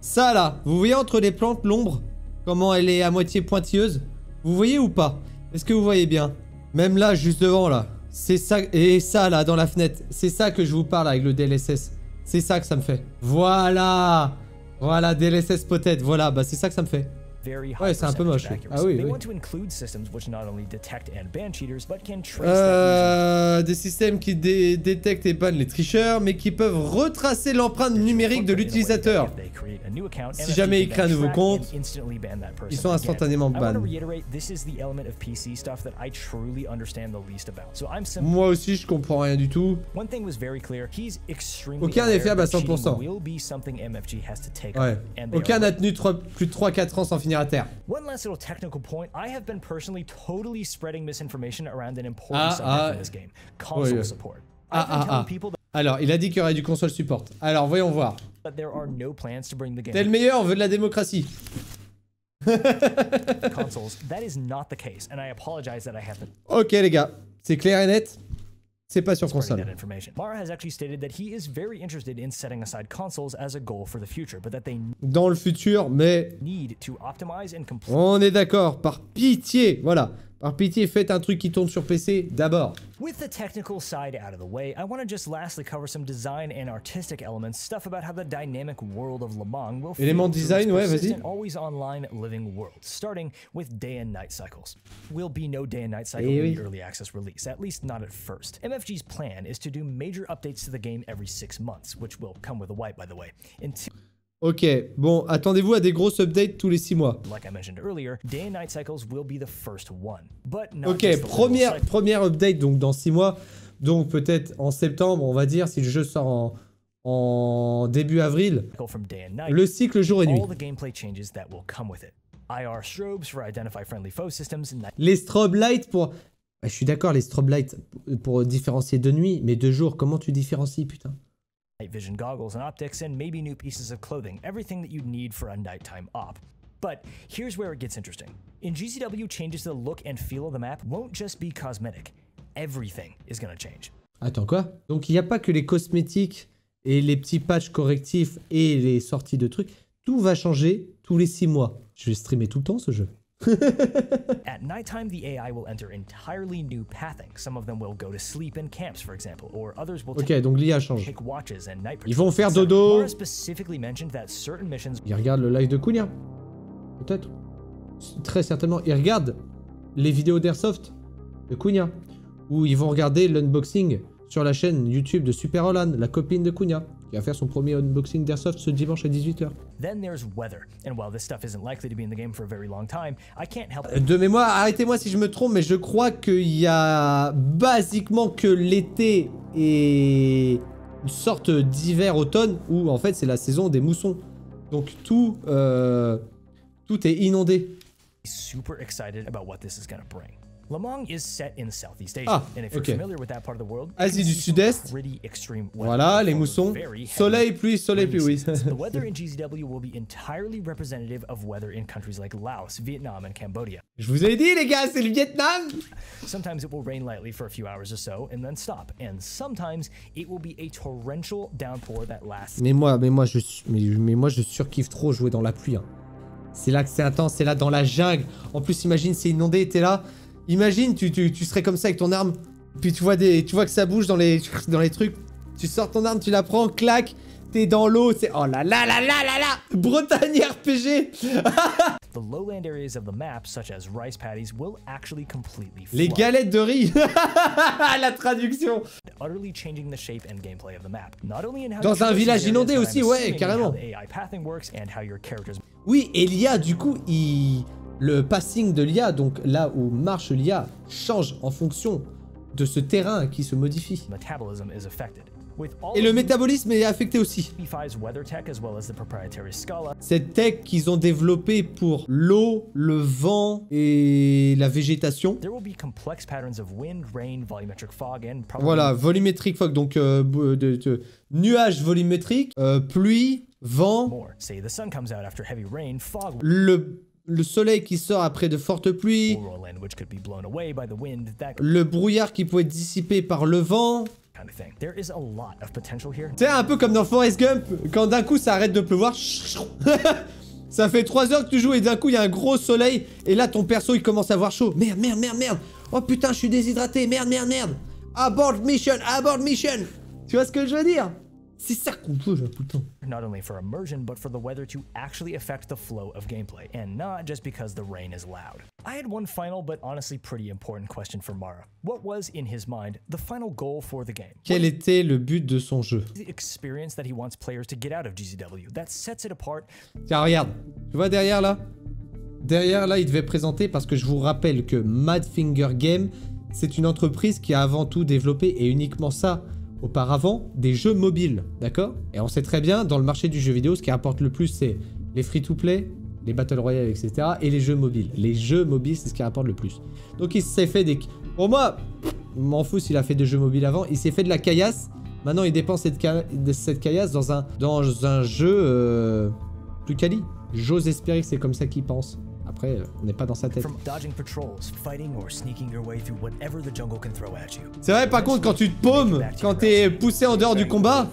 Ça là, vous voyez entre les plantes l'ombre? Comment elle est à moitié pointilleuse? Vous voyez ou pas? Est-ce que vous voyez bien? Même là, juste devant, là. C'est ça, et ça, là, dans la fenêtre. C'est ça que je vous parle avec le D L S S. C'est ça que ça me fait. Voilà. Voilà, D L S S peut-être. Voilà, bah c'est ça que ça me fait. Ouais, c'est un peu moche. Ah oui, oui. Euh, des systèmes qui dé détectent et bannent les tricheurs, mais qui peuvent retracer l'empreinte numérique de l'utilisateur. Si jamais il crée un nouveau compte, ils sont instantanément bannés. Moi aussi, je comprends rien du tout. Aucun n'est fiable à cent pour cent. Ouais. Aucun n'a tenu plus de trois à quatre ans sans finir. One last little technical point. I have been personally totally spreading misinformation around an important subject in this game. Console support. Ah ah ah. Alors, il a dit qu'il y aurait du console support. Alors, voyons voir. T'es le meilleur, on veut de la démocratie. Ok les gars, c'est clair et net. C'est pas sur console. Dans le futur, mais on est d'accord, par pitié, voilà. Par pitié, faites un truc qui tourne sur P C d'abord. With the technical side out of the way, I want to just lastly cover some design and artistic elements, stuff about how the dynamic world of Lemang will Element design, ouais, vas-y. Always online living world, starting with day and night cycles. Will be no day and night cycle in the early access release, at least not at first. M F G's plan is to do major updates to the game every six months, which will come with a wipe, by the way. Until Ok, bon, attendez-vous à des grosses updates tous les six mois. Ok, première, première update donc dans six mois. Donc peut-être en septembre, on va dire, si le jeu sort en, en début avril. Le cycle jour et nuit. Les strobe lights pour... Bah, je suis d'accord, les strobe lights pour différencier de nuit, mais de jour, comment tu différencies, putain ? Night vision goggles and optics and maybe new pieces of clothing, everything that you'd need for a nighttime op. But here's where it gets interesting. In G C W, changes to the look and feel of the map won't just be cosmetic. Everything is gonna change. Attends, quoi? Donc il n'y a pas que les cosmétiques et les petits patchs correctifs et les sorties de trucs. Tout va changer tous les six mois. Je vais streamer tout le temps ce jeu. At nighttime, the A I will enter entirely new pathing. Some of them will go to sleep in camps, for example, or others will okay, donc l'I A change. Ils vont faire dodo. Ils regardent le live de Kunya. Peut-être. Très certainement. Ils regardent les vidéos d'Airsoft de Kunya. Ou ils vont regarder l'unboxing sur la chaîne YouTube de Super Orlan, la copine de Kunya, qui va faire son premier unboxing d'Airsoft ce dimanche à dix-huit heures. De mémoire, arrêtez-moi si je me trompe, mais je crois qu'il y a basiquement que l'été et une sorte d'hiver-automne où en fait c'est la saison des moussons. Donc tout, euh, tout est inondé. Super excited about what this is gonna bring. Lemang is set in Southeast Asia. Ah, ok. Asie du Sud-Est. Voilà, les moussons. Soleil, pluie, soleil, pluie, oui. The weather in G C W will be entirely representative of weather in countries like Laos, Vietnam and Cambodia. Je vous ai dit les gars, c'est le Vietnam. Sometimes it will rain lightly for a few hours or so and then stop. And sometimes it will be a torrential downpour that lasts. Mais moi, mais moi je mais, mais moi je surkiffe trop jouer dans la pluie. Hein. C'est là que c'est intense, c'est là dans la jungle. En plus, imagine c'est inondé, t'es là. Imagine, tu, tu, tu serais comme ça avec ton arme, puis tu vois, des, tu vois que ça bouge dans les, dans les trucs. Tu sors ton arme, tu la prends, clac, t'es dans l'eau, c'est... Oh là là là là là là Bretagne R P G. Les galettes de riz. La traduction. Dans un village inondé aussi, ouais, carrément. Oui, et l'I A, du coup, il... Le passing de l'I A, donc là où marche l'I A, change en fonction de ce terrain qui se modifie. Et le métabolisme est affecté aussi. Cette tech qu'ils ont développée pour l'eau, le vent et la végétation. Voilà, volumétrique fog, donc euh, de, de, de, nuages volumétriques, euh, pluie, vent. Le... Le soleil qui sort après de fortes pluies. Le brouillard qui peut être dissipé par le vent. C'est un peu comme dans Forrest Gump, quand d'un coup ça arrête de pleuvoir. Ça fait trois heures que tu joues et d'un coup il y a un gros soleil. Et là ton perso il commence à avoir chaud. Merde, merde, merde, merde. Oh putain, je suis déshydraté. Merde, merde, merde. Abort mission, abort mission. Tu vois ce que je veux dire ? C'est ça qu'on peut jouer tout le temps. Not only for immersion, but for the weather to actually affect the flow of gameplay, and not just because the rain is loud. I had one final, but honestly pretty important question for Mara. What was in his mind the final goal for the game? Quel était le but de son jeu? The experience that he wants players to get out of G C W that sets it apart. Tiens, regarde, tu vois derrière là, derrière là, il devait présenter parce que je vous rappelle que Madfinger Games, c'est une entreprise qui a avant tout développé et uniquement ça. Auparavant, des jeux mobiles, d'accord? Et on sait très bien, dans le marché du jeu vidéo, ce qui rapporte le plus, c'est les free-to-play, les Battle Royale, et cetera. Et les jeux mobiles. Les jeux mobiles, c'est ce qui rapporte le plus. Donc il s'est fait des... Pour moi, m'en fous s'il a fait des jeux mobiles avant. Il s'est fait de la caillasse. Maintenant, il dépense cette, ca... cette caillasse dans un, dans un jeu euh... plus quali. J'ose espérer que c'est comme ça qu'il pense. Après, on n'est pas dans sa tête. C'est vrai, par contre, quand tu te paumes, quand t'es poussé en dehors du combat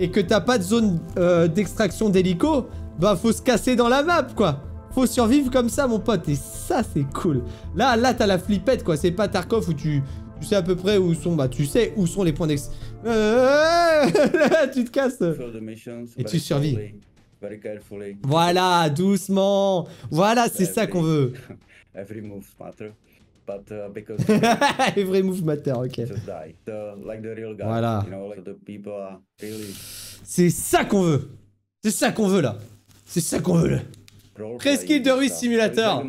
et que t'as pas de zone euh, d'extraction d'hélico, bah faut se casser dans la map, quoi. Faut survivre comme ça, mon pote. Et ça, c'est cool. Là, là, t'as la flippette, quoi. C'est pas Tarkov où tu... Tu sais à peu près où sont... Bah, tu sais où sont les points d'ex... Euh... tu te casses. Et tu survis. Voilà, doucement. Voilà, c'est ça qu'on veut. Every move matter. But uh, because every move matter, ok. Like the real guy. Voilà. You know, like the people are really... C'est ça qu'on veut. C'est ça qu'on veut, là. C'est ça qu'on veut, là. Presqu'île de Russe Simulator.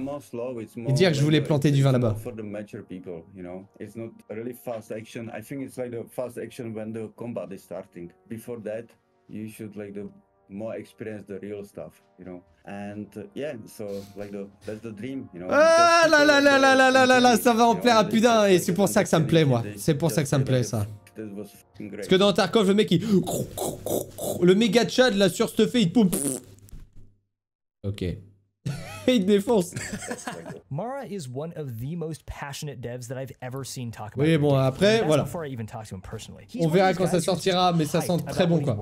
Et dire que je voulais planter du vin là-bas. Ah là là là là là là là là, ça va en plaire à putain. Et c'est pour ça que ça me plaît, moi. C'est pour ça que ça me plaît, ça. Parce que dans Tarkov, le mec, il... Le méga tchad, là, sur ce fait, il pompe. Ok. Il défonce. Mara is one of the most passionate devs that I've ever seen talk about. Oui, bon, après voilà. On verra quand ça sortira, mais ça sent très bon, quoi.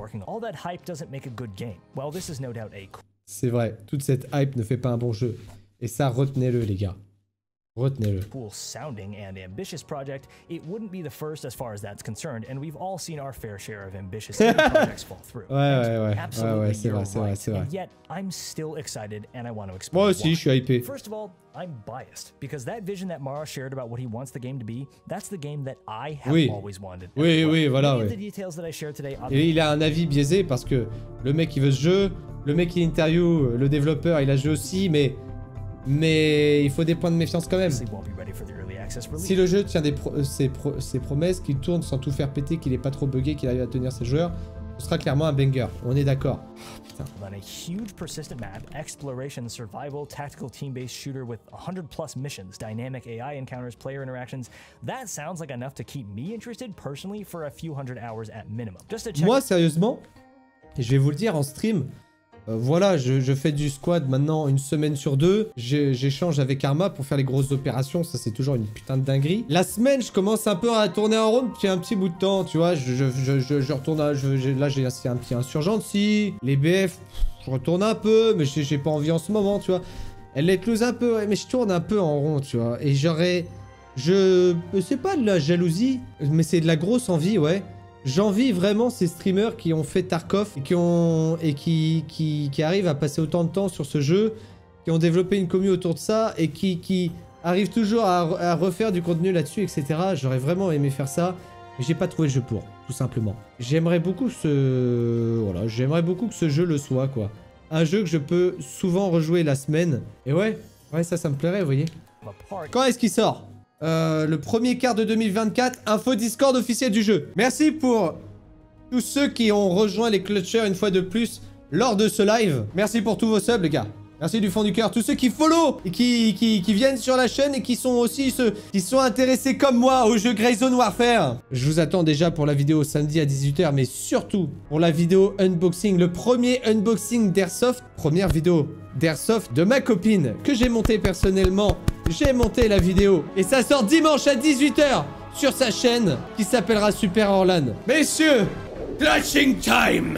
C'est vrai, toute cette hype ne fait pas un bon jeu. Et ça, retenez-le, les gars. Retenez-le. Cool sounding and ambitious project. It wouldn't be the first as far as that's concerned, and we've all seen our fair share of ambitious projects fall through. Ouais, ouais, ouais. Absolutely, ouais, ouais, c'est vrai, c'est vrai, c'est vrai. And yet, I'm still excited and I want to explain. Moi aussi, je suis hypé. First of all, I'm biased because that vision that Mara shared about what he wants the game to be, that's the game that I have oui. always wanted. Oui, oui, voilà, oui. Et il a un avis biaisé parce que le mec qui veut ce jeu, le mec qui interview, le développeur, il a joué aussi, mais Mais il faut des points de méfiance quand même. Si le jeu tient des pro ses, pro ses promesses, qu'il tourne sans tout faire péter, qu'il est pas trop buggé, qu'il arrive à tenir ses joueurs, ce sera clairement un banger. On est d'accord. Putain. Moi, sérieusement, et je vais vous le dire en stream, voilà, je, je fais du squad maintenant une semaine sur deux. J'échange avec Arma pour faire les grosses opérations. Ça, c'est toujours une putain de dinguerie. La semaine, je commence un peu à tourner en rond depuis un petit bout de temps, tu vois. Je, je, je, je retourne à... Je, là, j'ai un petit Insurgency. Les B F, je retourne un peu, mais j'ai pas envie en ce moment, tu vois. Elle les close un peu, ouais, mais je tourne un peu en rond, tu vois. Et j'aurais... Je... C'est pas de la jalousie, mais c'est de la grosse envie, ouais. J'envie vraiment ces streamers qui ont fait Tarkov et, qui, ont, et qui, qui, qui arrivent à passer autant de temps sur ce jeu, qui ont développé une commu autour de ça et qui, qui arrivent toujours à, à refaire du contenu là-dessus, et cetera. J'aurais vraiment aimé faire ça, mais j'ai pas trouvé le jeu pour, tout simplement. J'aimerais beaucoup ce... Voilà, j'aimerais beaucoup que ce jeu le soit, quoi. Un jeu que je peux souvent rejouer la semaine. Et ouais, ouais, ça, ça me plairait, vous voyez. Quand est-ce qu'il sort ? Euh, le premier quart de deux mille vingt-quatre, info Discord officiel du jeu. Merci pour tous ceux qui ont rejoint les Clutcher une fois de plus lors de ce live. Merci pour tous vos subs, les gars. Merci du fond du cœur. Tous ceux qui follow et qui, qui, qui viennent sur la chaîne et qui sont aussi ceux qui sont intéressés comme moi au jeu Grey Zone Warfare. Je vous attends déjà pour la vidéo samedi à dix-huit heures, mais surtout pour la vidéo unboxing. Le premier unboxing d'Airsoft. Première vidéo d'Airsoft de ma copine que j'ai montée personnellement. J'ai monté la vidéo et ça sort dimanche à dix-huit heures sur sa chaîne qui s'appellera Super Orlan. Messieurs, clutching time!